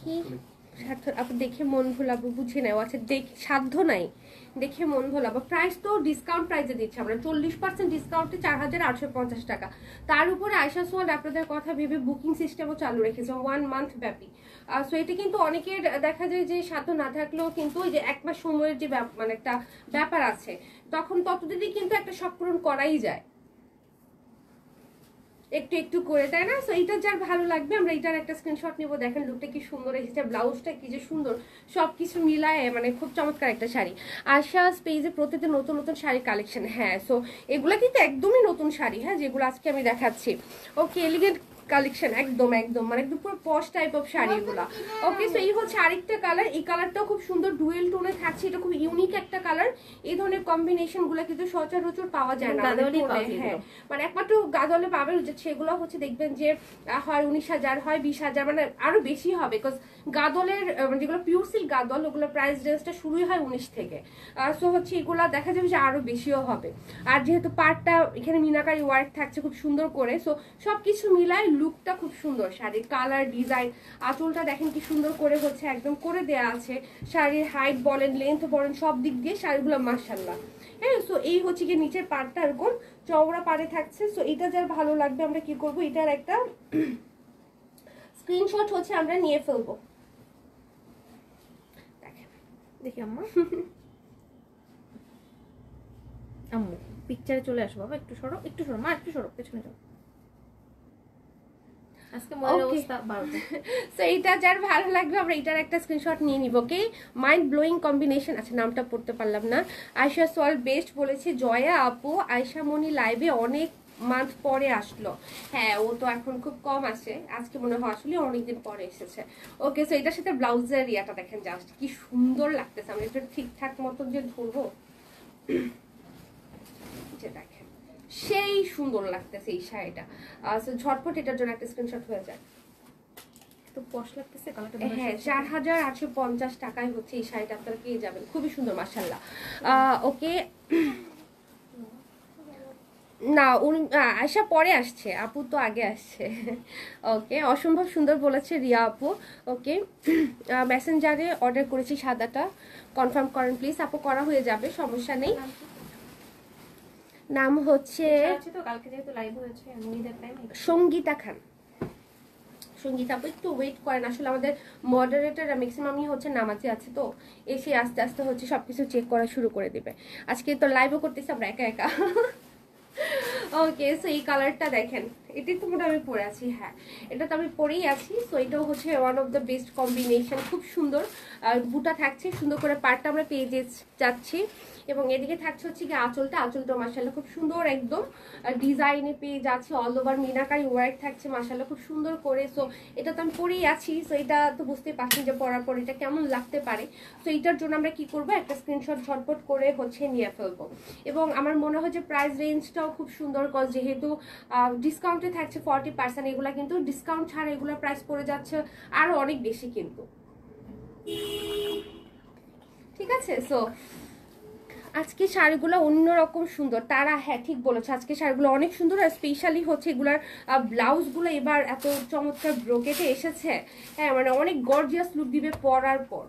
কি স্বার্থ, আপনি দেখে মন ভোলাবো, বুঝে নেও। আচ্ছা, সাধ্য নাই দেখে মন ভোলাবো। প্রাইস তো ডিসকাউন্ট প্রাইসে দিচ্ছি আমরা, 40% ডিসকাউন্টে ৪৮৫০ টাকা। তার উপরে আয়েশাস ওয়ার্ল্ড আপনাদের কথা ভেবে বুকিং সিস্টেমও চালু রেখেছে 1 মান্থ ব্যাপী। সো এটা কিন্তু অনেকের দেখা যায় যে সাধ্য না থাকলেও কিন্তু ওই যে 1 মাস সময়ের যে মানে একটা ব্যাপার আছে, তখন ততদিনই কিন্তু একটা শখ পূরণ করাই যায় একটু একটু করে, তাই না? সো এটা যার ভালো লাগবে, আমরা এটার একটা স্ক্রিনশট নিব। দেখেন লুকটা কি সুন্দর এসেছে, ব্লাউজটা কি যে সুন্দর, সবকিছু মিলায় মানে খুব চমৎকার একটা শাড়ি। আয়েশাস পেজে প্রতিদিন নতুন নতুন শাড়ির কালেকশন। হ্যাঁ, সো এগুলো কিন্তু একদমই নতুন শাড়ি, হ্যাঁ, যেগুলো আজকে আমি দেখাচ্ছি। ওকে, এলিগেন্ট কালেকশন, একদম একদম মানে পুরো পশ টাইপ অফ শাড়ি এগুলো। ওকে, সো এই হচ্ছে আরেকটা কালার, এই কালারটাও খুব সুন্দর, ডুয়েল টোনে থাকছে, এটা খুব ইউনিক একটা কালার। এই ধরনের কম্বিনেশন গুলা কিন্তু সচরাচর পাওয়া যায় না, মানে একমাত্র গাদলে পাবেন, সেগুলো হচ্ছে দেখবেন যে হয় ১৯,০০০, হয় ২০,০০০, মানে আরো বেশি হবে। বিকজ গাদলের যেগুলো পিওর সিল্ক গাদল, ওগুলো প্রাইস রেঞ্জটা শুরুই হয় ১৯ থেকে। সো হচ্ছে এগুলা দেখা যাবে যে আরো বেশিও হবে, আর যেহেতু পাটটা এখানে মিনাকারি ওয়ার্ক থাকছে খুব সুন্দর করে, সো সবকিছু মিলায় লুকটা খুব সুন্দর, শাড়ির কালার, ডিজাইন। আঁচলটা দেখেন কি সুন্দর করে হচ্ছে একদম করে দেয়া আছে, শাড়ির হাইট বলেন, লেন্থ বলেন, সব দিক দিয়ে শাড়িগুলো মাশাআল্লাহ। হ্যাঁ, সো এই হচ্ছে কি নিচের পাড়টা এরকম চওড়া পাড়ে থাকছে। সো এটা যার ভালো লাগবে, আমরা কি করব, এটার একটা স্ক্রিনশট হচ্ছে আমরা নিয়ে ফেলবো। দেখেন, দেখি আম্মা, আম্মু পিকচারে চলে আসো বাবা, একটু সরো, একটু সরো মা, একটু সরো, পেছনে যাও। আজকে ময়লা অবস্থা বাড়বে। সো এটা যার ভালো লাগবে আমরা এটার একটা স্ক্রিনশট নিয়ে নিব। Okay, mind blowing combination. আচ্ছা নামটা পড়তে পারলাম না। আয়েশাস ওয়ার্ল্ড বেস্ট বলেছে জয়া আপু, আয়েশামণি লাইভে অনেক মান্থ পরে আসলো। হ্যাঁ, ও তো এখন খুব কম আসে, আজকে মনে হয় আসলে অনেকদিন পরে এসেছে। ওকে, সো এটার সাথে ব্লাউজের ইয়াটা দেখেন জাস্ট কি সুন্দর লাগতেছে। আমি একটু ঠিকঠাক মতো যে ধরবো, যে দেখেন সেই সুন্দর লাগতেছে এই শাড়িটা। ঝটপট এটার জন্য একটা স্ক্রিনশট হয়ে যায়। তো পশ লাগতেছে কালারটা। হ্যাঁ, ৪৮৫০ টাকায় হচ্ছে এই শাড়িটা, আপনারা পেয়ে যাবেন। খুবই সুন্দর মাশাআল্লাহ। ওকে না, আয়শা পরে আসছে, আপু তো আগে আসছে। ওকে, অসম্ভব সুন্দর বলেছে রিয়া আপু। ওকে, মেসেঞ্জারে অর্ডার করেছি সাদাটা, কনফার্ম করেন প্লিজ আপু, করা হয়ে যাবে, সমস্যা নেই। নাম হচ্ছে সঙ্গীতা খান। সঙ্গীতা আপু একটু ওয়েট করেন, আসলে আমাদের মডারেটাররা ম্যাক্সিমামই হচ্ছে নামাজে আছে, তো এসে আস্তে আস্তে হচ্ছে সবকিছু চেক করা শুরু করে দেবে। আজকে তো লাইভও করতেছি আমরা একা একা। ওকে, সো এই কালারটা দেখেন, এটাই তো মোটামুটি আমি পরে আছি। হ্যাঁ, এটা তো আমি পরেই আছি। সো এটাও হচ্ছে one of the best combination, খুব সুন্দর। আর বুটা থাকছে সুন্দর করে, পাটটা আমরা পেয়ে যাচ্ছি, এবং এদিকে থাকছে হচ্ছে কি আঁচলটা। আঁচলটা মাশাআল্লাহ খুব সুন্দর, একদম ডিজাইনে পেয়ে যাচ্ছি, অল ওভার মিনাকারি ওয়ার্ক থাকছে মাশাআল্লাহ খুব সুন্দর করে। সো এটা তো আমি পরেই আছি, সো এটা তো বুঝতেই পারছেন যে পরার পর এটা কেমন লাগতে পারে। সো এটার জন্য আমরা কি করবো, একটা স্ক্রিনশট ঝটপট করে হচ্ছে নিয়ে ফেলবো। এবং আমার মনে হয় যে প্রাইস রেঞ্জটাও খুব সুন্দর, কজ যেহেতু ডিসকাউন্টে থাকছে 40%। এগুলা কিন্তু ডিসকাউন্ট ছাড়া এগুলা প্রাইস পড়ে যাচ্ছে আরো অনেক বেশি কিন্তু, ঠিক আছে। সো আজকে শাড়িগুলো অন্যরকম সুন্দর তারা। হ্যাঁ ঠিক বলেছে, আজকে শাড়িগুলো অনেক সুন্দর। আর স্পেশালি হচ্ছে এগুলার ব্লাউজগুলো এবার এত চমৎকার ব্রোকেটে এসেছে। হ্যাঁ, মানে অনেক গর্জিয়াস লুক দিবে পরার পর,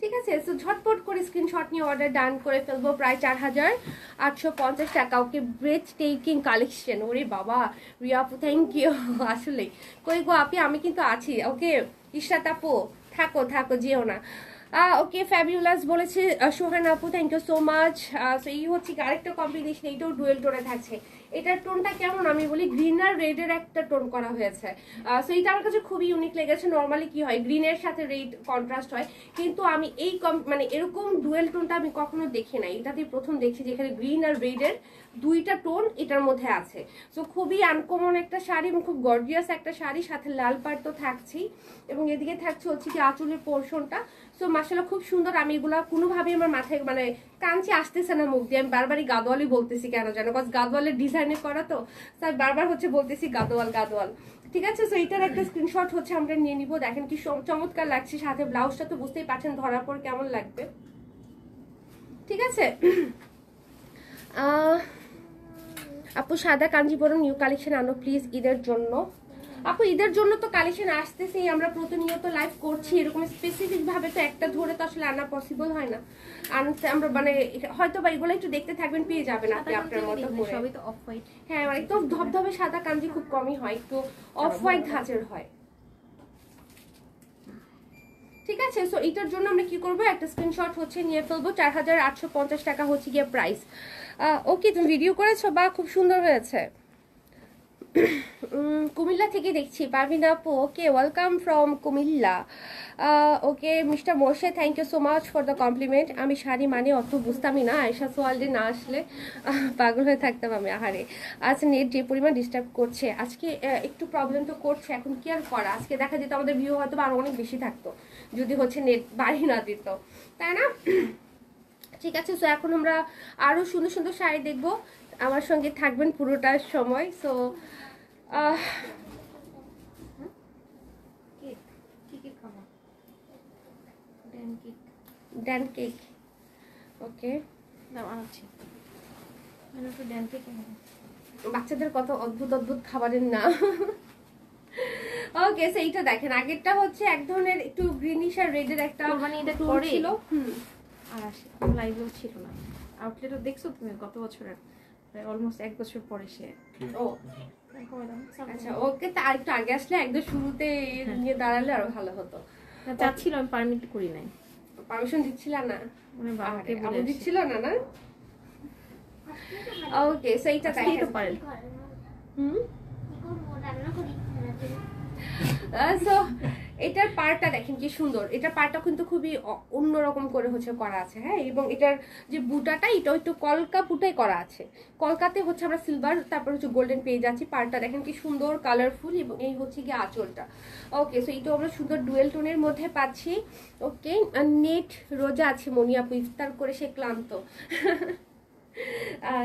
ঠিক আছে। সো ঝটপট করে স্ক্রিনশট নিয়ে অর্ডার ডান করে ফেলবো, প্রায় ৪৮৫০ টাকা। Okay, breadth taking collection. ওরে বাবা রিয়াপু, থ্যাংক ইউ। আসলে কই গো আপি, আমি কিন্তু আছি। ওকে ইশরাত আপু, থাকো থাকো, যেও না। ওকে, ফ্যাবিউলাস বলেছে সোহান আপু, thank you so much. So এই হচ্ছে আরেকটা কম্বিনেশন, এইটাও ডুয়েল টোনে থাকছে। এটার টোনটা কেমন আমি বলি, গ্রিন আর রেডের একটা টোন করা হয়েছে। সো এটা আমার কাছে খুবই ইউনিক লেগেছে। নর্মালি কি হয়, গ্রিনের সাথে রেড কন্ট্রাস্ট হয়, কিন্তু আমি এই মানে এরকম ডুয়েল টোনটা আমি কখনো দেখি না, এটাতেই প্রথম দেখছি, যেখানে গ্রিন আর রেডের দুইটা টোন এটার মধ্যে আছে। সো খুবই আনকমন একটা শাড়ি এবং খুব গর্জিয়াস একটা শাড়ি, সাথে লাল পাড় তো থাকছেই, এবং এদিকে থাকছে হচ্ছে কি আঁচলের পোর্শনটা। সো মাশাআল্লাহ খুব সুন্দর। আমি এগুলা কোনোভাবেই আমার মাথায় মানে কাঞ্চি আসতেছে না মুখ দিয়ে। আমি বারবারই গাদোয়ালি বলতেছি কেন জানো, কারণ গাদোয়ালের ডিজাইনে করা তো, তাই বারবার হচ্ছে বলতেছি গাদোয়াল গাদোয়াল, ঠিক আছে। সো এটার একটা স্ক্রিনশট হচ্ছে আমরা নিয়ে নিব। দেখেন কি চমৎকার লাগছে, সাথে ব্লাউজটা তো বুঝতেই পারছেন ধরার পর কেমন লাগবে, ঠিক আছে। আপু সাদা কাঞ্জিবরম নিউ কালেকশন আনো প্লিজ ঈদের জন্য। আপু ঈদের জন্য তো কালেকশন আসতেছেই, আমরা প্রতিনিয়ত লাইভ করছি। এরকম স্পেসিফিকভাবে তো একটা ধরে তো আসলে আনা পসিবল হয় না, আনতে আমরা মানে হয়তো বা এগুলো একটু দেখতে থাকবেন, পেয়ে যাবেন আপনি আপনার মতো করে। সবই তো অফ হোয়াইট। হ্যাঁ, একদম ধবধবে সাদা কাঞ্জি খুব কমই হয়, একটু অফ হোয়াইট ধাঁচের হয়, ঠিক আছে। সো এটার জন্য আমরা কি করবো, একটা স্ক্রিনশট হচ্ছে নিয়ে ফেলবো। ৪৮৫০ টাকা হচ্ছে গিয়ে প্রাইস। ওকে, তুমি ভিডিও করেছো বা খুব সুন্দর হয়েছে। কুমিল্লা থেকে দেখছি পারভিন আপু। Okay, welcome from Comilla. Okay mister মোর্শে, thank you so much for the compliment. আমি শাড়ি মানে অত বুঝতামই না, আয়েশাস ওয়ার্ল্ডে না আসলে পাগল হয়ে থাকতাম আমি। আহারে আজ নেট যে পরিমাণ ডিস্টার্ব করছে, আজকে একটু প্রবলেম তো করছে, এখন কি আর করা। আজকে দেখা যেত আমাদের ভিউ হয়তো আরও অনেক বেশি থাকতো যদি হচ্ছে নেট বাড়ি না দিত, তাই না? ঠিক আছে, সো এখন আমরা আরও সুন্দর সুন্দর শাড়ি দেখবো, আমার সঙ্গে থাকবেন পুরোটার সময়। So Dan cake. ওকে, বাচ্চাদের কত অদ্ভুত অদ্ভুত খাবারের না। ওকে, সেইটা দেখেন, আগেরটা হচ্ছে এক ধরনের একটু গ্রিনিশ আর রেডের একটা মানে এটা ছিল, আর লাইভেও ছিল না। আউটলেটও দেখছো তুমি গত বছরের, অলমোস্ট এক বছর পরে সে। ও আচ্ছা, ওকে, তার একটু আগে আসলে একদম শুরুতে নিয়ে দাঁড়ালে আরো ভালো হতো। চাচ্ছিল আমি পারমিট করি নাই, পারমিশন দিচ্ছিল না, মানে বাবাকে বলে দিচ্ছিল না না। ওকে, সেইটা তাই তো পারেন। সো এটার পার্টটা দেখেন কি সুন্দর, এটার পার্টটা কিন্তু খুবই অন্যরকম করে হচ্ছে করা আছে। হ্যাঁ, এবং এটার যে বুটাটা এটা একটু কলকা বুটাই করা আছে, কলকাতে হচ্ছে আমরা সিলভার তারপর হচ্ছে গোল্ডেন পেয়ে যাচ্ছি। পার্টটা দেখেন কি সুন্দর কালারফুল, এবং এই হচ্ছে গিয়ে আঁচলটা। ওকে, সো এটাও আমরা সুন্দর ডুয়েল টোনের মধ্যে পাচ্ছি। ওকে, নেট রোজা আছে মনি আপু, ইফতার করে সে ক্লান্ত,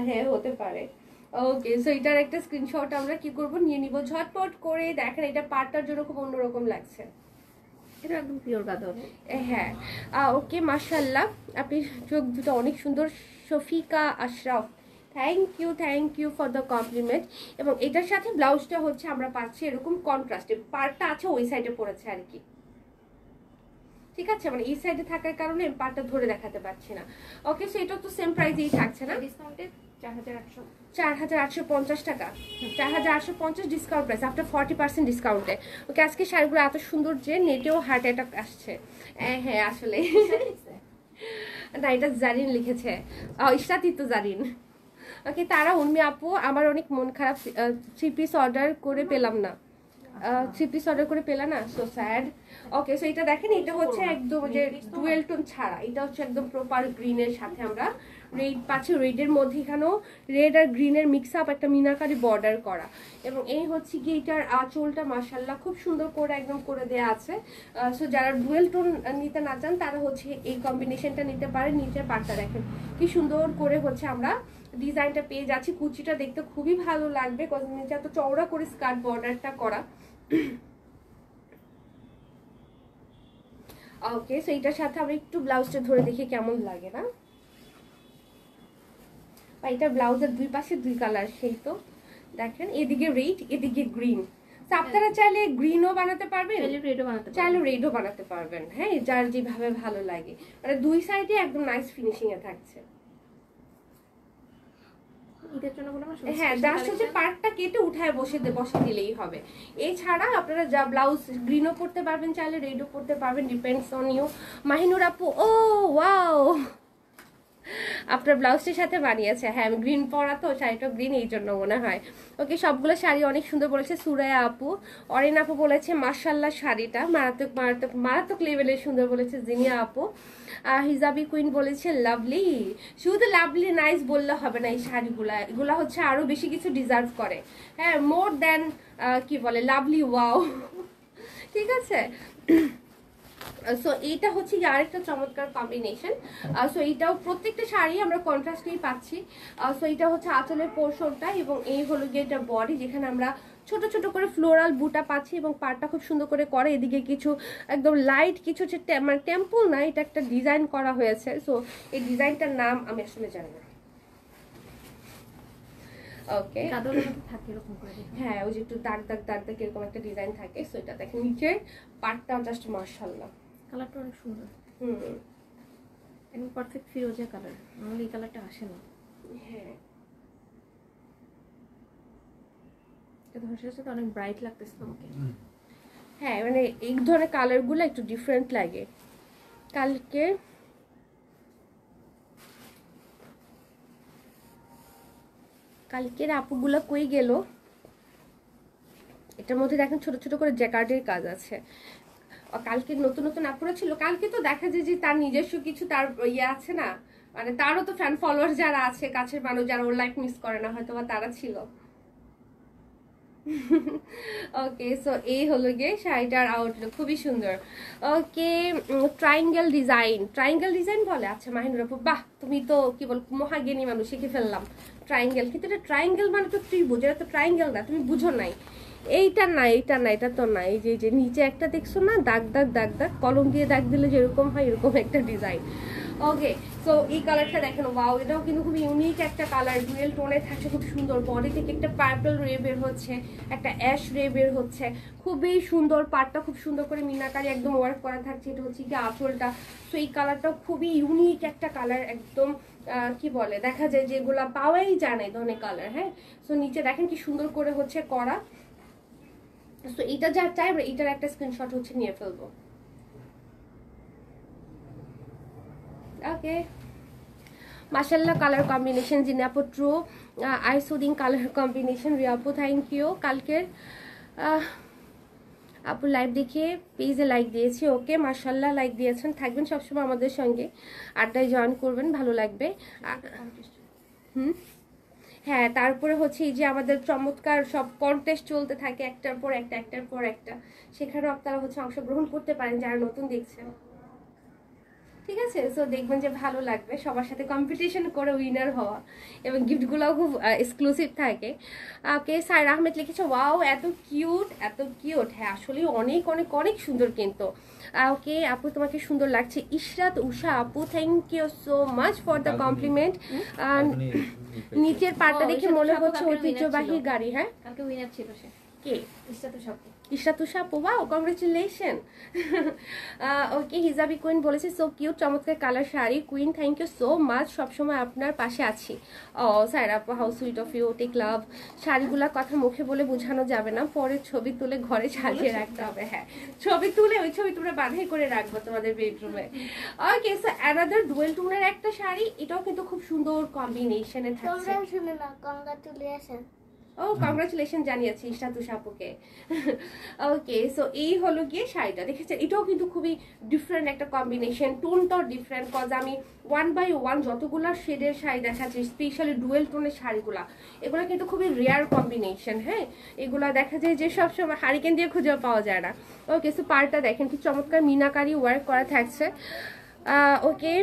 হ্যাঁ হতে পারে। ওকে, সো এটার একটা স্ক্রিনশট আমরা কি করব নিয়ে নিব ঝটপট করে। দেখেন এটা পার্টটার জন্য খুব অন্যরকম লাগছে, এটা একদম পিওর গাদন। হ্যাঁ, ওকে মাশাআল্লাহ, আপনি চোখ দুটো অনেক সুন্দর। Shafika Ashraf, thank you, thank you for the compliment. এবং এটার সাথে ব্লাউজটা হচ্ছে আমরা পাচ্ছি এরকম কন্ট্রাস্টে, পার্টটা আছে ওই সাইডে পড়েছে আর কি, ঠিক আছে, মানে এই সাইডে থাকার কারণে পার্টটা ধরে দেখাতে পারছি না। ওকে, সো এটা তো সেম প্রাইসেই থাকছে না, ডিসকাউন্টে ৪৮৫০ টাকা, ৪৮৫০ ডিসকাউন্ট প্রাইস আফটার 40% ডিসকাউন্টে। ওকে, আজকে শাড়িগুলো এত সুন্দর যে নেটেও হার্ট অ্যাটাক আসছে। হ্যাঁ আসলে না, এটা জারিন লিখেছে, ইশরাতই তো জারিন। ওকে, তারা উর্মি আপু আমার অনেক মন খারাপ, 3 পিস অর্ডার করে পেলাম না, 3 পিস অর্ডার করে পেলাম না, সো স্যাড। ওকে, সো এটা দেখেন এটা হচ্ছে একদম যে ডুয়েল টোন ছাড়া, এটা হচ্ছে একদম প্রপার গ্রিনের সাথে আমরা রেড পাচ্ছি, রেডের মধ্যে এখানেও রেড আর গ্রিনের মিক্স আপ একটা মিনাকারি বর্ডার করা। এবং এই হচ্ছে গিয়ে এটার আঁচলটা মাশাআল্লাহ খুব সুন্দর করে একদম করে দেওয়া আছে। সো যারা ডুয়েল টোন নিতে না চান তারা হচ্ছে এই কম্বিনেশনটা নিতে পারে। নিচের পাটটা দেখেন কি সুন্দর করে হচ্ছে আমরা ডিজাইনটা পেয়ে যাচ্ছি, কুচিটা দেখতে খুবই ভালো লাগবে, কারণ নিচে এত চওড়া করে স্কার্ট বর্ডারটা করা। ওকে, সো এটার সাথে আমরা একটু ব্লাউজটা ধরে দেখি কেমন লাগে না, এটা ব্লাউজের দুই পাশে দুই কালার, সেই তো দেখেন এদিকে রেড এদিকে গ্রিন। আপনারা চাইলে গ্রিনও বানাতে পারবেন, চাইলে রেডও বানাতে পারবেন, হ্যাঁ যার যেভাবে ভালো লাগে, মানে দুই সাইডে একদম নাইস ফিনিশিং এ থাকছে। হ্যাঁ, জাস্ট হচ্ছে পার্টটা কেটে উঠায় বসে দিলেই হবে। এছাড়া আপনারা যা ব্লাউজ গ্রিনও পরতে পারবেন, চাইলে রেডও পরতে পারবেন, ডিপেন্ডস অন ইউ। মাহিনুর আপু, ও ওয়াও আপনার ব্লাউজটির সাথে বানিয়েছে। হ্যাঁ আমি গ্রিন পরা তো শাড়িটা গ্রিন এই জন্য মনে হয়। ওকে, সবগুলো শাড়ি অনেক সুন্দর বলেছে সুরায়া আপু। অরিন আপু বলেছে মাশাআল্লাহ শাড়িটা মারাত্মক মারাত্মক মারাত্মক লেভেলের সুন্দর বলেছে জিনিয়া আপু। হিজাবি কুইন বলেছে লাভলি, শুধু লাভলি নাইস বললে হবে না, এই শাড়িগুলা এগুলা হচ্ছে আরও বেশি কিছু ডিজার্ভ করে, হ্যাঁ মোর দ্যান কি বলে লাভলি ওয়াও, ঠিক আছে। সো এইটা হচ্ছে আরেকটা চমৎকার কম্বিনেশন। সো এইটাও প্রত্যেকটা শাড়ি আমরা কন্ট্রাস্টেই পাচ্ছি। সো এটা হচ্ছে আঁচলের পোর্শনটা, এবং এই হলো গিয়ে এটা বডি, যেখানে আমরা ছোট ছোট করে ফ্লোরাল বুটা পাচ্ছি, এবং পাটটা খুব সুন্দর করে করে এদিকে কিছু একদম লাইট কিছু হচ্ছে, মানে টেম্পল না, এটা একটা ডিজাইন করা হয়েছে। সো এই ডিজাইনটার নাম আমি আসলে জানি না। ওকে, হ্যাঁ ওই যে একটু দাগ দাগ দাগ দাগ এরকম একটা ডিজাইন থাকে। সো এটা দেখেন নিচের পাটটা জাস্ট মাশাআল্লাহ, কালারটা অনেক সুন্দর, একদম পারফেক্ট ফিরোজা কালার, আমার এই কালারটা আসে না। হ্যাঁ এটা ধরছে তো অনেক ব্রাইট লাগতেছে আমাকে। হ্যাঁ মানে এই ধরনের কালারগুলো একটু ডিফারেন্ট লাগে। কালকে কালকের আপুগুলো কই গেল? এটার মধ্যে দেখেন ছোট ছোট করে জ্যাকার্ডের কাজ আছে। কালকে নতুন নতুন আপুরা ছিল, কালকে তো দেখা যায় যে তার নিজস্ব কিছু তার ইয়ে আছে না, মানে তারও তো ফ্যান ফলোয়ার যারা আছে কাছের মানুষ যারা ওর লাইফ মিস করে না হয়তো বা তারা ছিল। ওকে, সো এই হলো গিয়ে শাড়িটার আউটলুক, খুবই সুন্দর। Okay, triangle design, triangle design বলে, আচ্ছা মাহিনুর আপু বাহ তুমি তো কি বল মহাজ্ঞানী মানুষ, শিখে ফেললাম ট্রায়াঙ্গেল, কিন্তু এটা ট্রায়াঙ্গেল মানে তো ত্রিভুজ, এটা তো ট্রায়াঙ্গেল না, তুমি বুঝো নাই, এইটা না এইটা না এটা তো না, এই যে যে নিচে একটা দেখছো না দাগ দাগ দাগ দাগ, কলম দিয়ে দাগ দিলে যেরকম হয় এরকম একটা ডিজাইন। ওকে, সো এই কালারটা দেখেন ওয়াও, এটাও কিন্তু খুব ইউনিক একটা কালার, ডুয়েল টোনে থাকছে, খুব সুন্দর। বডি থেকে একটা পার্পল রে বের হচ্ছে, একটা অ্যাশ রে বের হচ্ছে, খুবই সুন্দর। পাটটা খুব সুন্দর করে মিনাকারি একদম ওয়ার্ক করা থাকছে, এটা হচ্ছে কি আঁচলটা। সো এই কালারটাও খুবই ইউনিক একটা কালার, একদম কি বলে দেখা যায় যেগুলো পাওয়াই যায় না এই ধরনের কালার। হ্যাঁ, সো নিচে দেখেন কি সুন্দর করে হচ্ছে করা। সো এটা যা চাই আমরা এটার একটা স্ক্রিনশট হচ্ছে নিয়ে ফেলবো। ওকে, মাশাআল্লাহ কালার কম্বিনেশন জিনাপু true, eye soothing colour combination রিয়াপু, থ্যাংক ইউ। কালকের আপু লাইভ দেখিয়ে পেজে লাইক দিয়েছি। ওকে, মাশাআল্লাহ লাইক দিয়েছেন। থাকবেন সবসময় আমাদের সঙ্গে, আড্ডায় জয়েন করবেন, ভালো লাগবে। হ্যাঁ, তারপরে হচ্ছে এই যে আমাদের চমৎকার সব কন্টেস্ট চলতে থাকে একটার পর একটা সেখানেও আপনারা হচ্ছে অংশগ্রহণ করতে পারেন যারা নতুন দেখছেন, ঠিক আছে? সো দেখবেন যে ভালো লাগবে সবার সাথে কম্পিটিশন করে উইনার হওয়া, এবং গিফটগুলোও খুব এক্সক্লুসিভ থাকে। ওকে, সাইর আহমেদ লিখেছে ওয়াও এত কিউট, এত কিউট। হ্যাঁ আসলে অনেক অনেক অনেক সুন্দর কিন্তু। ওকে আপু তোমাকে সুন্দর লাগছে। ইশরাত উষা আপু thank you so much for the compliment. নিচের পার্টটা দেখে মনে হচ্ছে ঐতিহ্যবাহী গাড়ি। হ্যাঁ কালকে উইনার ছিল সে কে? ইশরাত উষা আপু, ওয়াও কংগ্রেচুলেশন। ওকে হিজাবি কুইন বলেছে সো কিউট, চমৎকার colour sari. Queen thank you so much, সবসময় আপনার পাশে আছি। ও সাইরা আপু how sweet of you. Take love. শাড়িগুলোর কথা মুখে বলে বোঝানো যাবে না, পরে ছবি তুলে ঘরে সাজিয়ে রাখতে হবে। হ্যাঁ ছবি তুলে ওই ছবি তোমরা বাঁধাই করে রাখবো তোমাদের বেডরুমে। ওকে সো অ্যানাদার ডুয়েল টোনের একটা শাড়ি, এটাও কিন্তু খুব সুন্দর কম্বিনেশনে থাকছে। কংগ্রেচুলেশন। ও কংগ্রাচুলেশন জানিয়েছি ইশরাতুষ আপুকে। ওকে সো এই হলো গিয়ে শাড়িটা, দেখেছেন? এটাও কিন্তু খুবই ডিফারেন্ট একটা কম্বিনেশন, টোনটাও ডিফারেন্ট। কজ আমি ওয়ান বাই ওয়ান যতগুলো শেডের শাড়ি দেখাচ্ছি, স্পেশালি ডুয়েল টোনের শাড়িগুলো, এগুলো কিন্তু খুবই রেয়ার কম্বিনেশন। হ্যাঁ এগুলো দেখা যায় যে সবসময় হারিকেন দিয়ে খুঁজেও পাওয়া যায় না। ওকে সো পাড়টা দেখেন কি চমৎকার মিনাকারি ওয়ার্ক করা থাকছে। ওকে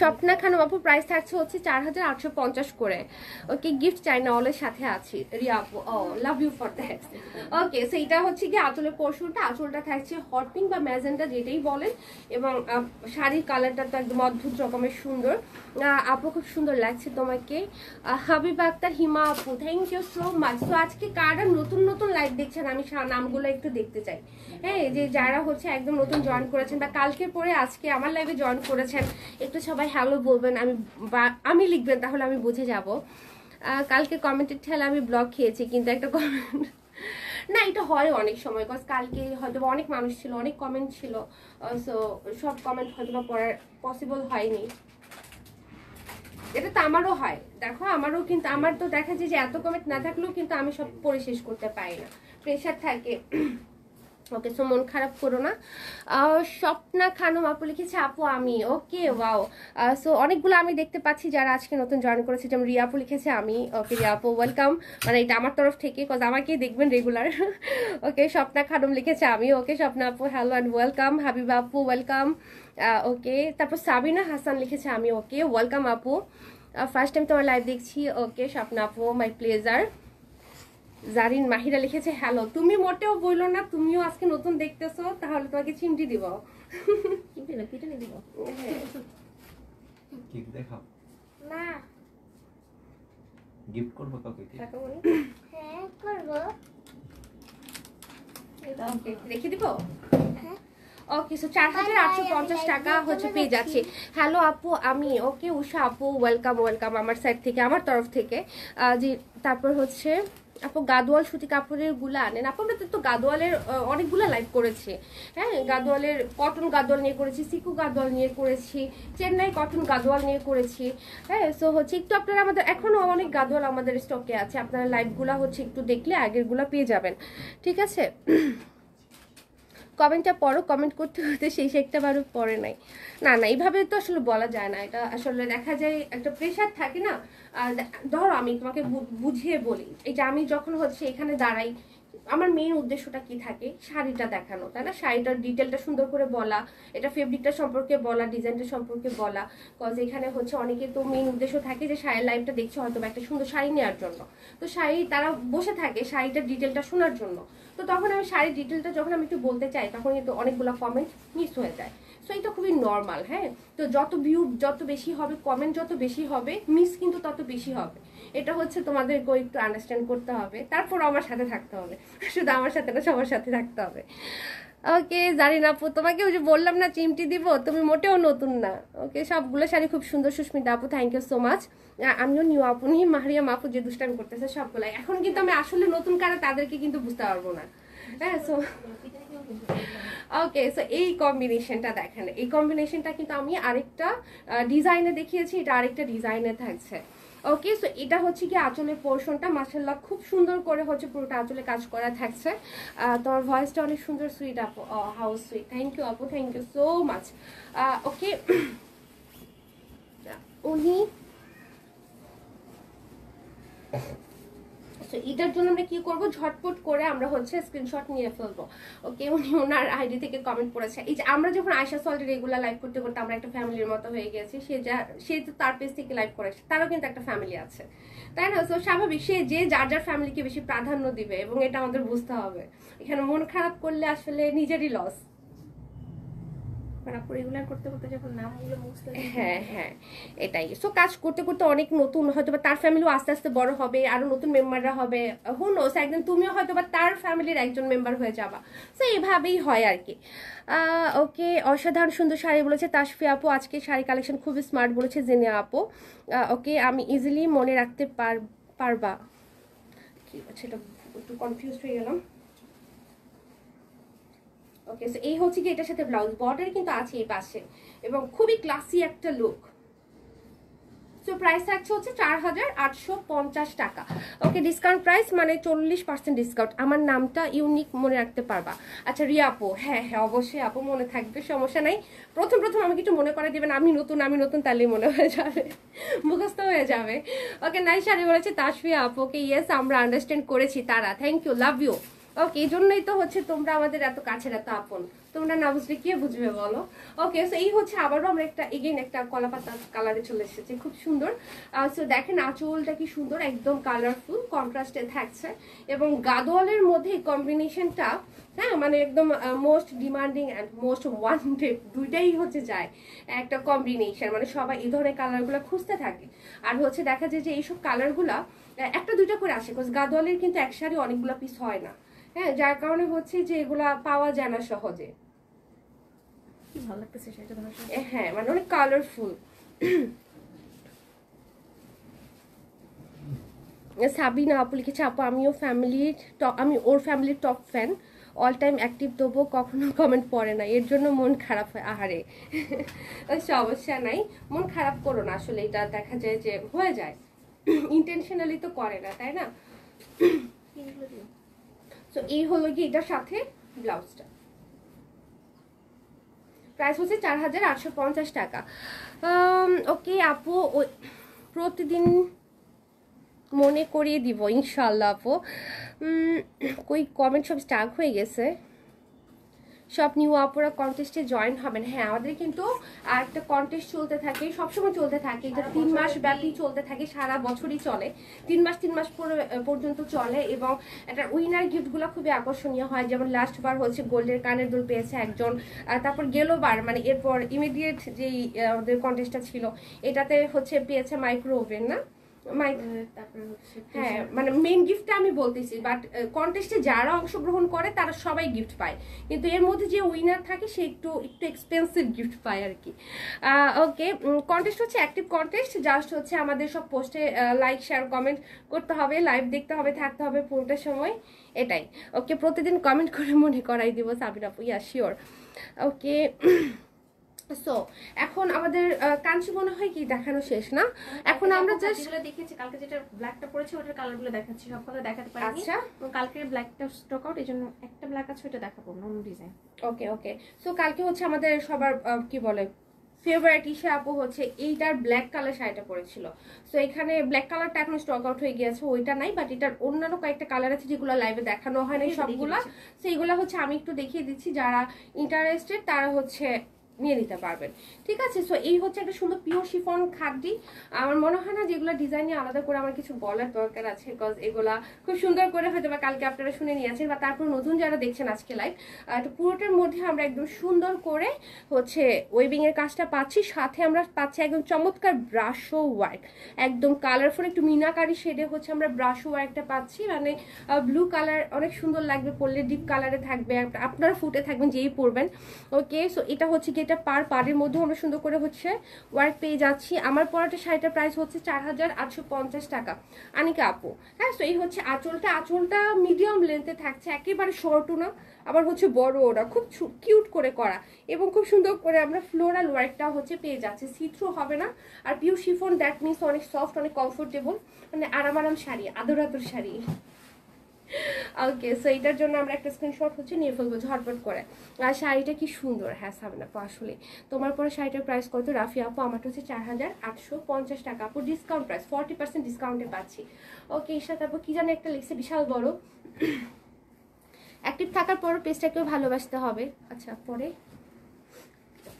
স্বপ্না খানম আপু প্রাইস থাকছে হচ্ছে 4850 করে। ওকে গিফট চাই না, অলের সাথে আছি রিয়া আপু, ও love you for that. Okay so এটা হচ্ছে কি আঁচলের পোর্শনটা, আঁচলটা থাকছে হট পিঙ্ক বা ম্যাজেন্টা যেটাই বলেন, এবং শাড়ির কালারটা তো একদম অদ্ভুত রকমের সুন্দর। আপু খুব সুন্দর লাগছে তোমাকে। হাবিব আক্তার হিমা আপু থ্যাংক ইউ সো মাচ। তো আজকে কারা নতুন নতুন লাইভ দেখছেন আমি নামগুলো একটু দেখতে চাই। হ্যাঁ যে যারা হচ্ছে একদম নতুন জয়েন করেছেন বা কালকের পরে আজকে আমার লাইভে জয়েন করেছেন, একটু সবাই হ্যালো বলবেন, আমি লিখবেন, তাহলে আমি বুঝে যাব। কালকে কমেন্টের ঠেলা আমি ব্লক খেয়েছি, কিন্তু একটা কমেন্ট না, এটা হয় অনেক সময়। বিকজ কালকে হয়তো অনেক মানুষ ছিল, অনেক কমেন্ট ছিল, সো সব কমেন্ট হয়তো পড়ার পসিবল হয়নি। এটা তো আমারও হয়, দেখো আমারও, কিন্তু আমার তো দেখা যায় যে এত কমেন্ট না থাকলেও কিন্তু আমি সব পড়ে শেষ করতে পারি না, প্রেশার থাকে। ওকে সো মন খারাপ করো না। স্বপ্না খানম আপু লিখেছে আপু আমি। ওকে ওয়াও সো অনেকগুলো আমি দেখতে পাচ্ছি যারা আজকে নতুন জয়েন করেছে। যেমন রিয়া আপু লিখেছে আমি। ওকে রিয়া আপু ওয়েলকাম, মানে এটা আমার তরফ থেকে, কজ আমাকেই দেখবেন রেগুলার। ওকে স্বপ্না খানম লিখেছে আমি। ওকে স্বপ্না আপু হ্যালো অ্যান্ড ওয়েলকাম। হাবিবা আপু ওয়েলকাম। ওকে তারপর সাবিনা হাসান লিখেছে আমি। ওকে ওয়েলকাম আপু, ফার্স্ট টাইম তোমার লাইভ দেখছি। ওকে স্বপ্না আপু মাই প্লেজার। জারিন মাহিরা লিখেছে হ্যালো। তুমি মোটেও বললো না তুমিও আজকে নতুন দেখতেছো, তাহলে তোমাকে চিমটি দিব। রেখে দিব। ওকে সো 4850 টাকা হচ্ছে পেয়ে যাচ্ছে। হ্যালো আপু আমি। ওকে উষা আপু ওয়েলকাম, ওয়েলকাম আমার সাইড থেকে, আমার তরফ থেকে জি। তারপর হচ্ছে আপু গাদোয়াল সুতি কাপড়ের গুলা আনেন আপু। আমরা তো গাদোয়ালের অনেকগুলো লাইভ করেছি। হ্যাঁ গাদোয়ালের কটন গাদোয়াল নিয়ে করেছি, সিকু গাদোয়াল নিয়ে করেছি, চেন্নাই কটন গাদোয়াল নিয়ে করেছি। হ্যাঁ সো হচ্ছে একটু আপনারা আমাদের এখনও অনেক গাদোয়াল আমাদের স্টকে আছে, আপনারা লাইভগুলো হচ্ছে একটু দেখলে আগেরগুলো পেয়ে যাবেন, ঠিক আছে? কমেন্টটা পড়ো, কমেন্ট করতে করতে সেই একটা বারও পড়ে নাই। না না এইভাবে তো আসলে বলা যায় না, এটা আসলে দেখা যায় একটা প্রেশার থাকে না। ধরো আমি তোমাকে বুঝিয়ে বলি, এটা আমি যখন হচ্ছে এখানে দাঁড়াই আমার মেইন উদ্দেশ্যটা কি থাকে? শাড়িটা দেখানো, তাই না? শাড়িটার ডিটেলটা সুন্দর করে বলা, এটা ফেব্রিকটা সম্পর্কে বলা, ডিজাইনটা সম্পর্কে বলা। কজ এখানে হচ্ছে অনেকের তো মেইন উদ্দেশ্য থাকে যে শাড়ির লাইভটা দেখছে হয়তো একটা সুন্দর শাড়ি নেওয়ার জন্য, তো শাড়ি তারা বসে থাকে শাড়িটার ডিটেলটা শোনার জন্য। তো তখন আমি শাড়ির ডিটেলটা যখন আমি একটু বলতে চাই তখন কিন্তু অনেকগুলো কমেন্ট মিস হয়ে যায়। সো এটা খুবই নর্মাল। হ্যাঁ তো যত ভিউ যত বেশি হবে, কমেন্ট যত বেশি হবে, মিস কিন্তু তত বেশি হবে। এটা হচ্ছে তোমাদেরকে একটু আন্ডারস্ট্যান্ড করতে হবে, তারপর আমার সাথে থাকতে হবে, শুধু আমার সাথে না সবার সাথে থাকতে হবে। ওকে জানি না আপু তোমাকে ওই যে বললাম না চিমটি দিব, তুমি মোটেও নতুন না। ওকে সবগুলো শাড়ি খুব সুন্দর। সুস্মিতা আপু থ্যাংক ইউ সো মাচ। আমিও নিউ আপু নি মাহরিয়াম আপু যে দুষ্টামি করতেছে সবগুলাই এখন কিন্তু আমি আসলে নতুন কারা তাদেরকে কিন্তু বুঝতে পারবো না। হ্যাঁ সো ওকে সো এই কম্বিনেশনটা দেখেন, এই কম্বিনেশনটা কিন্তু আমি আরেকটা ডিজাইনে দেখিয়েছি, এটা আরেকটা ডিজাইনে থাকছে। ওকে সো এটা হচ্ছে কি আঁচলের পোরশনটা মাশাআল্লাহ খুব সুন্দর করে হচ্ছে পুরোটা আঁচলে কাজ করা থাকছে। তোমার ভয়েসটা অনেক সুন্দর সুইট আপু, হাউ সুইট, থ্যাংক ইউ আপু, thank you so much. Okay উনি সো এটার জন্য আমরা কি করব, ঝটপট করে আমরা হচ্ছে স্ক্রিনশট নিয়ে ফেলবো। ওকে উনি ওনার আইডি থেকে কমেন্ট করেছে। এই যে আমরা যখন আয়েশাস ওয়ার্ল্ড রেগুলার লাইভ করতে করতে আমরা একটা ফ্যামিলির মতো হয়ে গেছি, সে তো তার পেজ থেকে লাইভ করেছে, তারও কিন্তু একটা ফ্যামিলি আছে তাই না? সো স্বাভাবিক সে যে যার যার ফ্যামিলিকে বেশি প্রাধান্য দিবে, এবং এটা আমাদের বুঝতে হবে। এখানে মন খারাপ করলে আসলে নিজেরই লস। হ্যাঁ হ্যাঁ এটাই। সো কাজ করতে করতে অনেক নতুন হয়তো বা তার ফ্যামিলিও আস্তে আস্তে বড় হবে, আরো নতুন মেম্বাররা হবে, হু নোস, একদিন তুমিও হয়তো বা তার ফ্যামিলির একজন মেম্বার হয়ে যাবা। সো এইভাবেই হয় আর কি। ওকে অসাধারণ সুন্দর শাড়ি বলেছে তাশফি আপু, আজকে শাড়ি কালেকশন খুবই স্মার্ট বলেছে জেনে আপু। ওকে আমি ইজিলি মনে রাখতে পারবা কি আছে, এটা একটু কনফিউজ হয়ে গেলাম। ওকে সো এই হচ্ছে কি এটার সাথে ব্লাউজ বর্ডার কিন্তু আছে এই পাশে, এবং খুবই ক্লাসি একটা লুক। সো প্রাইস থাকছে হচ্ছে 4850 টাকা। ওকে ডিসকাউন্ট প্রাইস মানে 40% ডিসকাউন্ট। আমার নামটা ইউনিক মনে রাখতে পারবা? আচ্ছা রিয়া আপু, হ্যাঁ হ্যাঁ অবশ্যই আপু মনে থাকবে, সমস্যা নাই। প্রথম আমাকে একটু মনে করে দেবেন, আমি নতুন তাহলেই মনে হয়ে যাবে, মুখস্থ হয়ে যাবে। ওকে নাই শাড়ি বলেছে তাশফিয়া আপু, ওকে ইয়েস আমরা আন্ডারস্ট্যান্ড করেছি তারা, thank you, love you. Okay এই জন্যই তো হচ্ছে তোমরা আমাদের এত কাছের, এত আপন, তোমরা না বুঝলে কে বুঝবে বলো। ওকে সো এই হচ্ছে আবারও আমরা একটা এগেইন একটা কলাপাতা কালারে চলে এসেছি, খুব সুন্দর। সো দেখেন আঁচলটা কি সুন্দর, একদম কালারফুল কন্ট্রাস্টে থাকছে, এবং গাদোয়ালের মধ্যে কম্বিনেশনটা, হ্যাঁ মানে একদম most demanding and most wanted দুইটাই হচ্ছে যায় একটা কম্বিনেশন, মানে সবাই এই ধরনের কালারগুলো খুঁজতে থাকে। আর হচ্ছে দেখা যায় যে এইসব কালারগুলা একটা দুইটা করে আসে, বিকজ গাদোয়ালের কিন্তু একসাথে অনেকগুলো পিস হয় না, হ্যাঁ যার কারণে হচ্ছে যে এগুলা পাওয়া যায় না সহজে। ভালো লাগতেছে সেটা, হ্যাঁ মানে অনেক কালারফুল। সাবিনা আপু লিখেছে আপু আমি ওর ফ্যামিলির top fan, all time active, তবুও কখনো কমেন্ট পড়ে না, এর জন্য মন খারাপ হয়। আহারে সমস্যা নাই, মন খারাপ করো না, আসলে এটা দেখা যায় যে হয়ে যায়, ইন্টেনশনালি তো করে না তাই না? তো এই হলো কি এটার সাথে ব্লাউজটা, প্রাইস হচ্ছে 4850 টাকা। ওকে আপু প্রতিদিন মনে করিয়ে দিব ইনশাল্লাহ আপু। কই কমেন্ট সব স্টাক হয়ে গেছে, সব নিউ আপুরা কন্টেস্টে জয়েন হবেন। হ্যাঁ আমাদের কিন্তু আর একটা কন্টেস্ট চলতে থাকে, সবসময় চলতে থাকে, এটা 3 মাস ব্যাপী চলতে থাকে, সারা বছরই চলে, 3 মাস পর্যন্ত চলে, এবং এটা উইনার গিফটগুলো খুবই আকর্ষণীয় হয়। যেমন লাস্ট বার হচ্ছে গোল্ডের কানের দুল পেয়েছে একজন, তারপর গেলোবার মানে এরপর ইমিডিয়েট যেই ওদের কন্টেস্টটা ছিল এটাতে হচ্ছে পেয়েছে মাইক্রো ওভেন, না হ্যাঁ মানে মেইন গিফটটা আমি বলতেছি, বাট কন্টেস্টে যারা অংশগ্রহণ করে তারা সবাই গিফট পায়, কিন্তু এর মধ্যে যে উইনার থাকে সে একটু এক্সপেন্সিভ গিফট পায় আর কি। ওকে কন্টেস্ট হচ্ছে অ্যাক্টিভ কন্টেস্ট, জাস্ট হচ্ছে আমাদের সব পোস্টে লাইক শেয়ার কমেন্ট করতে হবে, লাইভ দেখতে হবে, থাকতে হবে পুরোটা সময় এটাই। ওকে প্রতিদিন কমেন্ট করে মনে করাই দিব সাবিনা আপু, ইয়া শিওর। ওকে সো এখন আমাদের কাঞ্চি মনে হয় কি দেখানো শেষ না, এখন আমরা জাস্ট যেগুলো দেখেছি কালকে, যেটা ব্ল্যাকটা পড়েছে ওটার কালারগুলো দেখাচ্ছি, সবগুলো দেখাতে পারিনি। আচ্ছা কালকের ব্ল্যাকটা স্টক আউট, এজন্য একটা ব্ল্যাক আছে ওটা দেখাবো, নতুন ডিজাইন। ওকে ওকে সো কালকে হচ্ছে আমাদের সবার কি বলে ফেভারিট ইশা আপু হচ্ছে এইটার ব্ল্যাক কালার শাড়িটা পরেছিল। সো এখানে ব্ল্যাক কালারটা এখন স্টক আউট হয়ে গিয়েছে, ওইটা নাই, বাট এটার অন্যান্য কয়েকটা কালার আছে যেগুলো লাইভে দেখানো হয় না সবগুলা, সেইগুলো হচ্ছে আমি একটু দেখিয়ে দিচ্ছি, যারা ইন্টারেস্টেড তারা হচ্ছে নিয়ে নিতে পারবেন, ঠিক আছে? সো এই হচ্ছে একটা সুন্দর পিওর শিফন খাদি। আমার মনে হয় না যেগুলো ডিজাইন নিয়ে আলাদা করে আমার কিছু বলার দরকার আছে, বিকজ এগুলা খুব সুন্দর করে হয়তো বা কালকে আপনারা শুনে নিয়েছেন, বা তারপর নতুন যারা দেখছেন আজকে লাইভ, তো পুরোটার মধ্যে আমরা একদম সুন্দর করে হচ্ছে ওয়েভিং এর কাজটা পাচ্ছি, সাথে আমরা পাচ্ছি একদম চমৎকার ব্রাশো ওয়ার্ক, একদম কালারফুল একটু মিনাকারি শেডে হচ্ছে আমরা ব্রাশো ওয়ার্কটা পাচ্ছি, মানে ব্লু কালার অনেক সুন্দর লাগবে পরলে, ডিপ কালারে থাকবে, আপনারা ফুটে থাকবেন যেই পরবেন। ওকে সো এটা হচ্ছে কি এটা পার পারের মধ্যে আমরা সুন্দর করে হচ্ছে ওয়ার্ক পেয়ে যাচ্ছি। আমার পরাটা শাড়িটার প্রাইস হচ্ছে ৪,৮৫০ টাকা আনিকা আপু। হ্যাঁ, তো এই হচ্ছে আঁচলটা। আঁচলটা মিডিয়াম লেন্থে থাকছে, একেবারে শর্টও না আবার হচ্ছে বড়ও না, খুব কিউট করে করা এবং খুব সুন্দর করে আমরা ফ্লোরাল ওয়ার্কটা হচ্ছে পেয়ে যাচ্ছি। সিথ্রো হবে না আর পিওর শিফন, দ্যাট মিনস অনেক সফট, অনেক কমফোর্টেবল, মানে আরাম আরাম শাড়ি, আদর আদর শাড়ি। ওকে, সো এটার জন্য আমরা একটা স্ক্রিনশট হচ্ছে নিয়ে ফেলবো ঝটপট করে। আর শাড়িটা কি সুন্দর। হ্যাঁ সাবনা আসলে তোমার পরে শাড়িটার প্রাইস কত রাফি আপু? আমারটা হচ্ছে ৪,৮৫০ টাকা আপু, ডিসকাউন্ট প্রাইস 40% ডিসকাউন্টে পাচ্ছি। ওকে, এর সাথে আপু কি জানি একটা লিখছে বিশাল বড়, অ্যাক্টিভ থাকার পরও পেজটাকেও ভালোবাসতে হবে। আচ্ছা পরে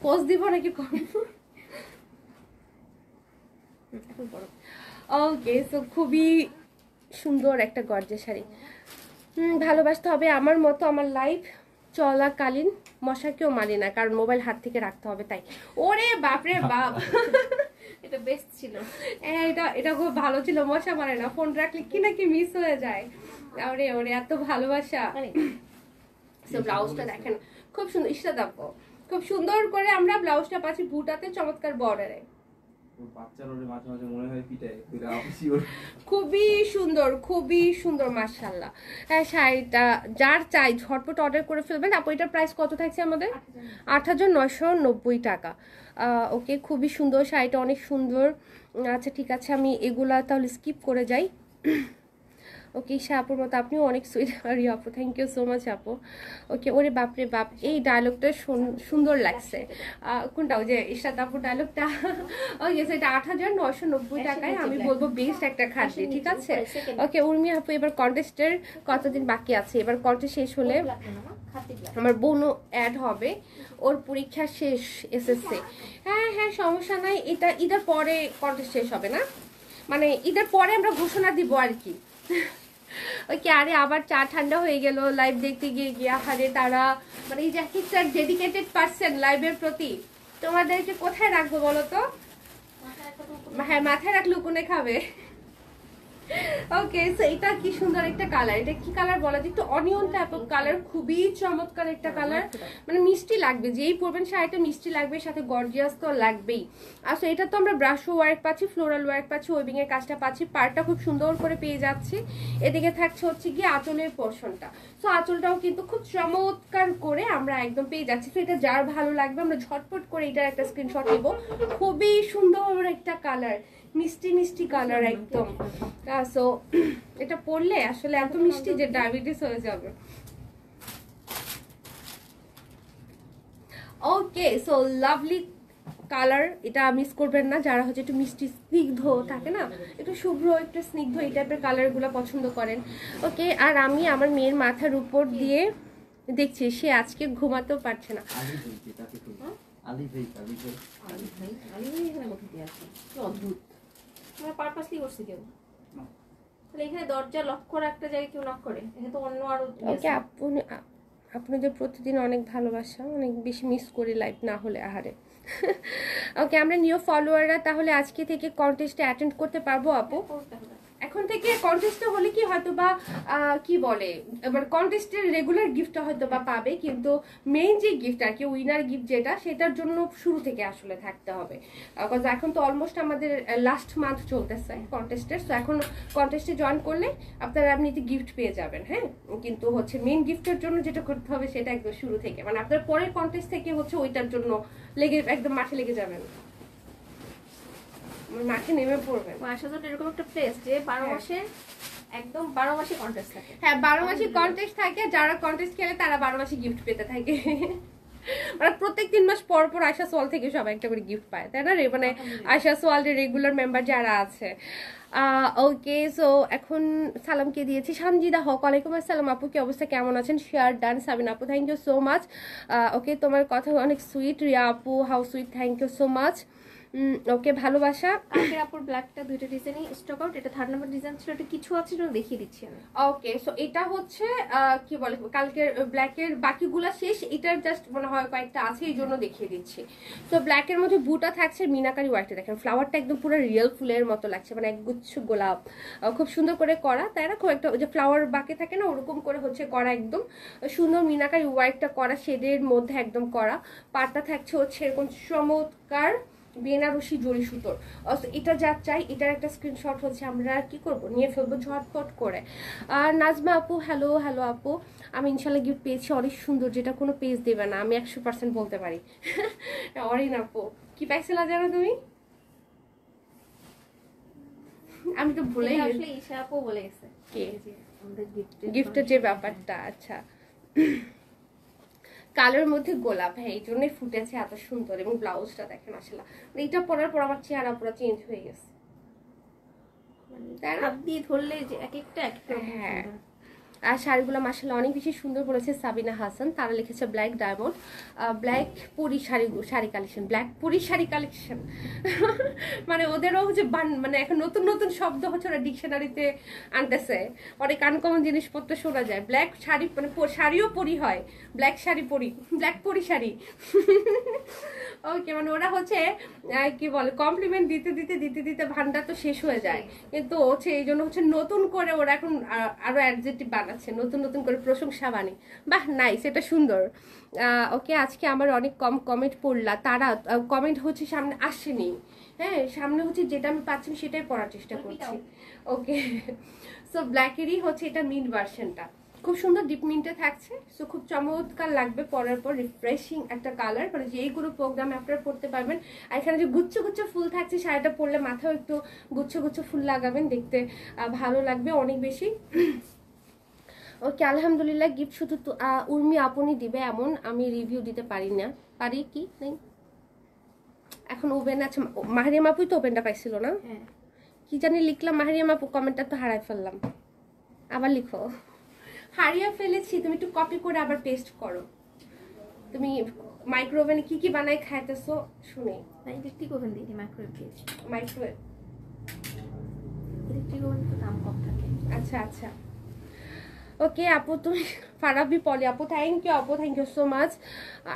পোস্ট দিব নাকি কনফার্ম? এখন বড়। ওকে, সো খুবই সুন্দর একটা গর্জে শাড়ি। ভালোবাসতে হবে আমার মতো আমার লাইফ চলাকালীন, মশাকেও মানি না কারণ মোবাইল হাত থেকে রাখতে হবে তাই। ওরে বাপরে বাপ, এটা বেস্ট ছিল, এটা এটা খুব ভালো ছিল। মশা মানে না, ফোন রাখলে কি নাকি মিস হয়ে যায়। ওরে ওরে এত ভালোবাসা। ব্লাউজটা দেখেন খুব সুন্দর, ইচ্ছা দাব্য খুব সুন্দর করে আমরা ব্লাউজটা পাচ্ছি বুটাতে চমৎকার বর্ডারে। খুবই সুন্দর, খুবই সুন্দর মাশাআল্লাহ। হ্যাঁ শাড়িটা যার চাই ঝটপট অর্ডার করে ফেলবেন আপু। এটার প্রাইস কত থাকছে আমাদের? ৮,৯৯০ টাকা। ওকে, খুবই সুন্দর শাড়িটা, অনেক সুন্দর। আচ্ছা ঠিক আছে, আমি এগুলা তাহলে স্কিপ করে যাই। ওকে, ঈশা আপুর মতো আপনিও অনেক সুইট আর আপু, থ্যাংক ইউ সো মাচ আপু। ওকে, ওরে বাপরে বাপ, এই ডায়লগটা সুন্দর লাগছে। কোনটা? ওই যে ঈশা আপুর ডায়লগটা। ওকে, সেটা ৮,৯৯০ টাকায় আমি বলবো বেস্ট একটা খাসি, ঠিক আছে। ওকে উর্মি আপু, এবার কন্টেস্টের কতদিন বাকি আছে? এবার কন্টেস্ট শেষ হলে আমার বোনও অ্যাড হবে, ওর পরীক্ষা শেষ এসএসসি। হ্যাঁ হ্যাঁ সমস্যা নাই, এটা ঈদের পরে কন্টেস্ট শেষ হবে না, মানে ঈদের পরে আমরা ঘোষণা দিব আর কি। ওকে, আরে আবার চা ঠান্ডা হয়ে গেল লাইভ দেখতে গিয়ে গিয়ে। আরে তারা মানে এই যে একটা ডেডিকেটেড পারসন লাইভের প্রতি, তোমাদেরকে কোথায় রাখবো বলো তো? হ্যাঁ মাথায় রাখলেও কোনে খাবে। ওকে, সো এটা কি সুন্দর একটা কালার, এটা কি কালার বলা যায়? একটু অনিয়ন টাইপ অফ কালার, খুবই চমৎকার একটা কালার, মানে মিষ্টি লাগবে যেই পরবেন শাড়িটা, মিষ্টি লাগবে সাথে গর্জিয়াস তো লাগবেই। আর সো এটা তো আমরা ব্রাশ ওয়ার্ক পাচ্ছি, ফ্লোরাল ওয়ার্ক পাচ্ছি, ওয়েভিং এর কাজটা পাচ্ছি, পার্টটা খুব সুন্দর করে পেয়ে যাচ্ছি। এদিকে থাকছে হচ্ছে গিয়ে আঁচলের পোর্শনটা। সো আঁচলটাও কিন্তু খুব চমৎকার করে আমরা একদম পেয়ে যাচ্ছি। তো এটা যার ভালো লাগবে আমরা ঝটপট করে এটার একটা স্ক্রিনশট নেব। খুবই সুন্দর একটা কালার, মিষ্টি মিষ্টি কালার একদম। সো এটা পরলে আসলে এত মিষ্টি যে ডায়াবেটিস হয়ে যাবে। ওকে, সো লাভলি কালার, এটা মিস করবেন না যারা হচ্ছে একটু মিষ্টি স্নিগ্ধ থাকে না, একটু শুভ্র একটু স্নিগ্ধ এই টাইপের কালারগুলো পছন্দ করেন। ওকে, আর আমি আমার মেয়ের মাথার উপর দিয়ে দেখছি, সে আজকে ঘুমাতেও পারছে না। আপনাদের প্রতিদিন অনেক ভালোবাসা, অনেক বেশি মিস করি লাইভ না হলে। আহারে। ওকে, আমরা নিউ ফলোয়াররা তাহলে আজকে থেকে কন্টেস্টে অ্যাটেন্ড করতে পারবো আপু? এখন থেকে কন্টেস্টে হলে কি হয়তো বা কি বলে এবার কন্টেস্টের রেগুলার গিফটটা হয়তো বা পাবে, কিন্তু মেইন যে গিফট আর কি উইনার গিফট যেটা, সেটার জন্য শুরু থেকে আসলে থাকতে হবে। কারণ এখন তো অলমোস্ট আমাদের লাস্ট মান্থ চলতেছে কন্টেস্টের। সো এখন কন্টেস্টে জয়েন করলে আপনারা এমনিতে গিফট পেয়ে যাবেন। হ্যাঁ, কিন্তু হচ্ছে মেইন গিফটের জন্য যেটা করতে হবে সেটা একদম শুরু থেকে, মানে আপনার পরের কন্টেস্ট থেকে হচ্ছে ওইটার জন্য লেগে একদম মাঠে লেগে যাবেন, মাঠে নেমে পড়বে। আশা তো এরকম একটা প্লেস যে ১২ মাসে একদম ১২ মাসে কন্টেস্ট থাকে। হ্যাঁ ১২ মাসে কন্টেস্ট থাকে, যারা কন্টেস্ট খেলে তারা ১২ মাসে গিফট পেতে থাকে। মানে প্রত্যেক ৩ মাস পর পর আয়েশাস ওয়ার্ল্ড থেকে সবাই একটা করে গিফট পায়, তাই না? মানে আয়েশাস ওয়ার্ল্ডের রেগুলার মেম্বার যারা আছে। ওকে, সো এখন সালামকে দিয়েছি। সামজিদা হক, ওয়ালাইকুম আসসালাম আপু, কি অবস্থা, কেমন আছেন? শেয়ার ডান সাবিনা আপু, thank you so much. Okay, তোমার কথা অনেক সুইট রিয়া আপু, how sweet, thank you so much. Okay ভালোবাসা। আজকের আপুর ব্ল্যাকটা দুইটা ডিজাইনই স্টক আউট, এটা থার্ড নাম্বার ডিজাইন ছিল, এটা কিছু আছে না দেখিয়ে দিচ্ছি আমি। ওকে সো এটা হচ্ছে কি বলে কালকের ব্ল্যাকের বাকিগুলা শেষ, এটার জাস্ট মনে হয় কয়েকটা আছে এই জন্য দেখিয়ে দিচ্ছি। তো ব্ল্যাকের মধ্যে বুটা থাকছে মিনাকারি ওয়ার্কটা, দেখেন ফ্লাওয়ারটা একদম পুরো রিয়েল ফুলের মতো লাগছে, মানে একগুচ্ছ গোলাপ, খুব সুন্দর করে করা, তাই না? খুব একটা ওই যে ফ্লাওয়ার বাকি থাকে না ওরকম করে হচ্ছে করা, একদম সুন্দর মিনাকারি ওয়ার্কটা করা, শেডের মধ্যে একদম করা। পাটটা থাকছে হচ্ছে এরকম চমৎকার বেনারসি জরি সুতোর। এটা যা চাই এটার একটা স্ক্রিনশট হচ্ছে আমরা কি করব নিয়ে ফেলবো ঝটপট করে। আর নাজমা আপু হ্যালো, হ্যালো আপু, আমি ইনশাল্লাহ গিফট পেয়েছি অনেক সুন্দর, যেটা কোনো পেজ দেবে না, আমি 100% বলতে পারি। অরিন আপু কি পাইছিলা জানো তুমি? আমি তো ভুলে গেছি, ঈশা আপু বলে গেছে কে গিফটের যে ব্যাপারটা। আচ্ছা কালোর মধ্যে গোলাপ, হ্যাঁ এই জন্যই ফুটেছে এত সুন্দর। এবং ব্লাউজটা দেখেন আসলে এইটা পরার পর আমার চেহারা পুরো চেঞ্জ হয়ে গেছে, তার আপনি ধরলে যে এক একটা এক একটা। হ্যাঁ আর শাড়িগুলো মাশাআল্লাহ অনেক বেশি সুন্দর বলেছে সাবিনা হাসান, তারা লিখেছে ব্ল্যাক ডায়মন্ড ব্ল্যাক পরি শাড়ি কালেকশন, ব্ল্যাক পরি শাড়ি কালেকশন, মানে ওদেরও হচ্ছে মানে এখন নতুন নতুন শব্দ হচ্ছে ওরা ডিকশনারিতে আনতেছে, অনেক আনকমন জিনিসপত্র শোনা যায়। ব্ল্যাক শাড়ি মানে শাড়িও পরি হয়, ব্ল্যাক শাড়ি পরি, ব্ল্যাক পরি শাড়ি। ওকে মানে ওরা হচ্ছে কি বলে কমপ্লিমেন্ট দিতে দিতে দিতে দিতে ভান্ডার তো শেষ হয়ে যায়, কিন্তু হচ্ছে এই জন্য হচ্ছে নতুন করে ওরা এখন আরও অ্যাডজেক্টিভ বানাচ্ছে, নতুন নতুন করে প্রশংসা বানি। বাহ নাইস, এটা সুন্দর। ওকে আজকে আমার অনেক কম কমেন্ট পড়লা, তারা কমেন্ট হচ্ছে সামনে আসেনি, হ্যাঁ সামনে হচ্ছে যেটা আমি পাচ্ছি সেটাই পড়ার চেষ্টা করছি। ওকে সো ব্ল্যাকেরই হচ্ছে এটা মিড ভার্সনটা, খুব সুন্দর ডিপ মিন্টে থাকছে, সো খুব চমৎকার লাগবে পরার পর, রিফ্রেশিং একটা কালার, মানে যেইগুলো প্রোগ্রামে আপনারা পরতে পারবেন। আর এখানে যে গুচ্ছ গুচ্ছ ফুল থাকছে, শাড়িটা পরলে মাথাও একটু গুচ্ছ গুচ্ছ ফুল লাগাবেন, দেখতে ভালো লাগবে অনেক বেশি। ওকে আলহামদুলিল্লাহ। গিফট শুধু উর্মি আপনি দিবে এমন আমি রিভিউ দিতে পারি না, পারি কি নাই এখন ওভেন আছে। মাহরিয়াম আপুই তো ওভেনটা পাইছিল না, কি জানি লিখলাম মাহরিয়াম আপু, কমেন্টটা তো হারাই ফেললাম, আবার লিখো। হারিয়ে ফেলেছি, তুমি একটু কপি করে আবার পেস্ট করো। তুমি মাইক্রোওভেনে কি কি বানাই খাইতেছো শুনে, ইলেকট্রিক ওভেন দিই মাইক্রোওয়েভ দিয়েছি, মাইক্রোওয়েভ ইলেকট্রিক ওভেন তো দাম কম থাকে। আচ্ছা আচ্ছা ওকে আপু, তুমি ফারাবি পলি আপু থ্যাংক ইউ আপু, থ্যাংক ইউ সো মাচ।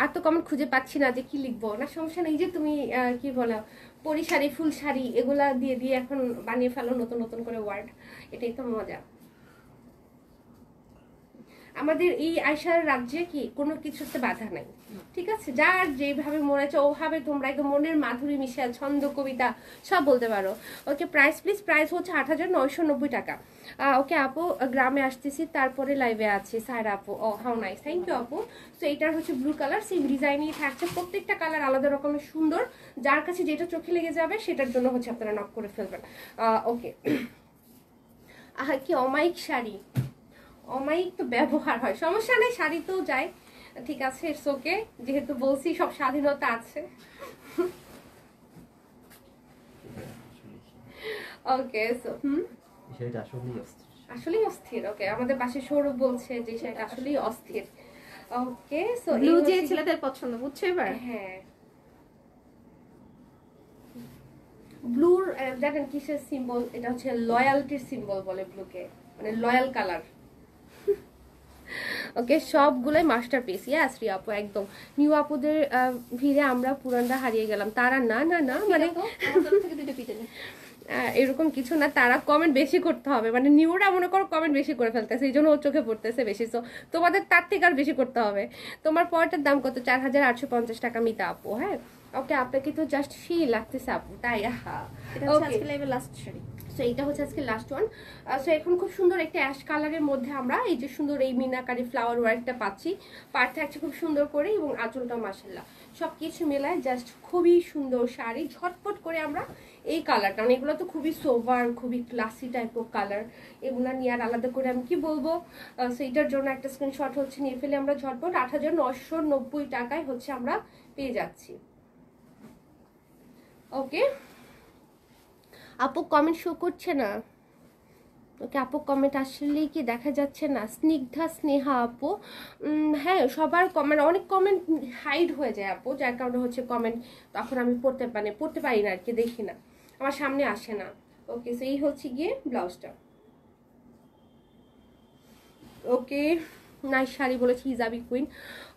আর তো কমেন্ট খুঁজে পাচ্ছি না যে কি লিখবো, না সমস্যা নেই, যে তুমি কি বলো পরি শাড়ি ফুল শাড়ি এগুলা দিয়ে দিয়ে এখন বানিয়ে ফেলো নতুন নতুন করে ওয়ার্ড, এটাই তো মজা। আমাদের এই আয়শার রাজ্যে কি কোনো কিছুতে বাধা নাই, ঠিক আছে? যার যেভাবে মনে হচ্ছে ওভাবে তোমরা একদম মনের মাধুরী মিশা ছন্দ কবিতা সব বলতে পারো। ওকে প্রাইস প্লিজ, প্রাইস হচ্ছে 8,990 টাকা। ওকে আপু গ্রামে আসতেছি তারপরে লাইভে আছি স্যার আপু, ও হাউ নাইস, থ্যাংক ইউ আপু। সো এটার হচ্ছে ব্লু কালার, সেম ডিজাইনই থাকছে, প্রত্যেকটা কালার আলাদা রকমের সুন্দর, যার কাছে যেটা চোখে লেগে যাবে সেটার জন্য হচ্ছে আপনারা নক করে ফেলবেন। ওকে আহা কি অমায়িক শাড়ি, অমায়িক তো ব্যবহার হয়, সমস্যা নেই শাড়িতেও যায়, ঠিক আছে ইটস ওকে, যেহেতু বলছি সব স্বাধীনতা আছে। ওকে সো সেটা আসলেই অস্থির, আসলেই অস্থির। ওকে আমাদের পাশে সৌরভ বলছে যে সেটা আসলেই অস্থির। ওকে সো এই যে ছেলেদের পছন্দ বুঝছো এবার, হ্যাঁ ব্লুর দেখেন কিসের সিম্বল, এটা হচ্ছে লয়্যালটির সিম্বল বলে ব্লুকে, মানে লয়াল কালার। ওকে সবগুলোই মাস্টারপিস, ইয়াস রি আপু একদম। নিউ আপুদের ভিড়ে আমরা পুরানরা হারিয়ে গেলাম, তারা না না না মানে এরকম কিছু না, তারা কমেন্ট বেশি করতে হবে, মানে নিউরা মনে করো কমেন্ট বেশি করে ফেলতেছে এই জন্য ওর চোখে পড়তেছে বেশি, তো তোমাদের তার থেকে আর বেশি করতে হবে। তোমার পরটার দাম কত? 4,850 টাকা মিতা আপু। হ্যাঁ ওকে আপনাকে তো জাস্ট সেই লাগতেছে আপু, তাই হ্যাঁ লাস্ট শাড়ি, সো এইটা হচ্ছে আজকে লাস্ট ওয়ান। সো এখন খুব সুন্দর একটা অ্যাশ কালারের মধ্যে আমরা এই যে সুন্দর এই মিনাকারি ফ্লাওয়ার ওয়ার্কটা পাচ্ছি, পার থাকছে খুব সুন্দর করে এবং আঁচলটা মাশাআল্লাহ, সব কিছু মেলায় জাস্ট খুবই সুন্দর শাড়ি। ঝটপট করে আমরা এই কালারটা, মানে এগুলো তো খুবই সোভার খুবই ক্লাসি টাইপ অফ কালার, এগুলো নিয়ে আর আলাদা করে আমি কি বলবো, সো এটার জন্য একটা স্ক্রিনশট হচ্ছে নিয়ে ফেলে আমরা ঝটপট। 8,990 টাকায় হচ্ছে আমরা পেয়ে যাচ্ছি। ওকে আপু কমেন্ট শো করছে না, ওকে আপু কমেন্ট আসলেই কি দেখা যাচ্ছে না? স্নিগ্ধা স্নেহা আপু, হ্যাঁ সবার কমেন্ট, অনেক কমেন্ট হাইড হয়ে যায় আপু, যার কারণে হচ্ছে কমেন্ট তখন আমি পড়তে পারি না আর কি, দেখি না, আমার সামনে আসে না। ওকে সো এই হচ্ছে গিয়ে ব্লাউজটা। ওকে নাইস শাড়ি বলেছি ইজাবি কুইন,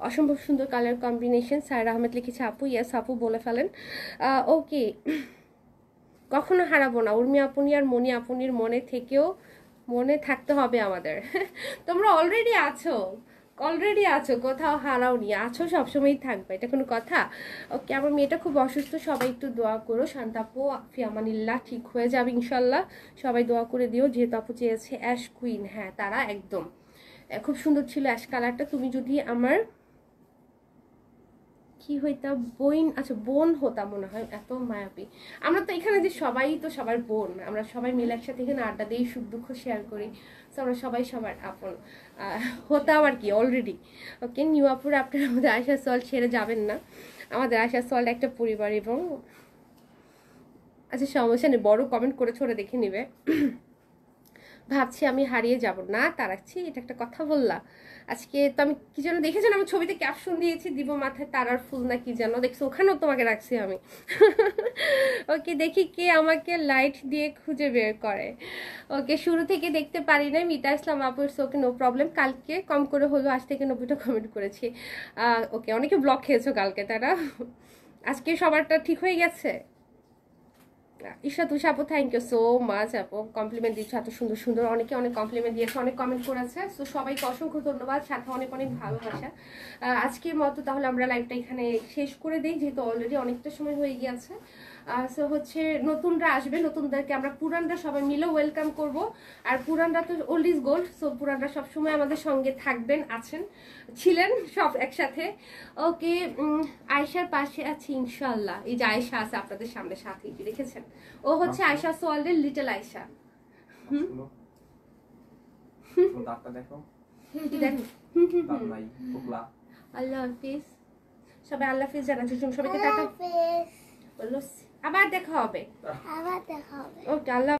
অসম্ভব সুন্দর কালার কম্বিনেশন। সায়রা আহমেদ লিখেছে আপু ইয়াস আপু বলে ফেলেন। ওকে কখনো হারাবো না উর্মি আপনি আর মনি আপনির মনে থেকেও মনে থাকতে হবে আমাদের। তোমরা অলরেডি আছো, কোথাও হারাওনি, আছো, সবসময়ই থাকবে, এটা কোনো কথা? ওকে আমার মেয়েটা খুব অসুস্থ, সবাই একটু দোয়া করো। শান্তাপু ফিয়ামানিল্লাহ ঠিক হয়ে যাবে ইনশাল্লাহ, সবাই দোয়া করে দিও। যেহেতু আপু চেয়েছে অ্যাশ কুইন, হ্যাঁ তারা একদম খুব সুন্দর ছিল অ্যাশ কালারটা। তুমি যদি আমার কি হইতাম বোন, আচ্ছা বোন হতাম মনে হয়, এত মায়াবী। আমরা তো এখানে যে সবাই তো সবার বোন, আমরা সবাই মিলে একসাথে এখানে আড্ডা দিয়ে সুখ দুঃখ শেয়ার করি, তো আমরা সবাই সবার আপন হতাম আর কি অলরেডি। ওকে নিউ আপুর আপনারা আমাদের আয়েশাস ওয়ার্ল্ড ছেড়ে যাবেন না, আমাদের আয়েশাস ওয়ার্ল্ড একটা পরিবার। এবং আচ্ছা সমস্যা নেই, বড় কমেন্ট করে ছোট দেখে নেবে। ভাবছি আমি হারিয়ে যাব না তারাচ্ছি, এটা একটা কথা বললা আজকে। তো আমি কি যেন দেখেছেন আমার ছবিতে ক্যাপশন দিয়েছি দিব মাথায় তারার ফুল না কি যেন, দেখছি ওখানেও তোমাকে রাখছি আমি। ওকে দেখি কে আমাকে লাইট দিয়ে খুঁজে বের করে। ওকে শুরু থেকে দেখতে পারি না মিতা ইসলাম আপুর, ওকে নো প্রবলেম, কালকে কম করে হলো, আজ থেকে 90টা কমেন্ট করেছি। ওকে অনেকে ব্লক খেয়েছো কালকে, তারা আজকে সবারটা ঠিক হয়ে গেছে। ঈশা তুষা আপু থ্যাংক ইউ সো মাচ আপু, কমপ্লিমেন্ট দিচ্ছ এত সুন্দর সুন্দর, অনেকে অনেক কমপ্লিমেন্ট দিয়েছে, অনেক কমেন্ট করেছে, সো সবাইকে অসংখ্য ধন্যবাদ, সাথে অনেক অনেক ভালোবাসা। আজকের মতো তাহলে আমরা লাইভটা এখানে শেষ করে দিই, যেহেতু অলরেডি অনেকটা সময় হয়ে গিয়েছে। সো হচ্ছে নতুনরা আসবে, নতুনদেরকে আমরা পুরানরা সবাই মিলে ওয়েলকাম করব, আর পুরানরা তো ওল্ড ইজ গোল্ড, সো পুরানরা সবসময় আমাদের সঙ্গে থাকবেন, আছেন, ছিলেন সব একসাথে। ওকে আয়েশার পাশে আছি ইনশাল্লাহ, এই যে আয়েশা আছে আপনাদের সামনে সাথেই দেখেছেন, ও হচ্ছে আয়েশাস ওয়ার্ল্ডের লিটল আয়েশা। দাঁতটা দেখো, দাঁত নাই পোকলা। আল্লাহ হাফেজ, সবাই আল্লাহ হাফেজ জানাচ্ছি, সবাইকে টাটা, আবার দেখা হবে। ওকে আল্লাহ।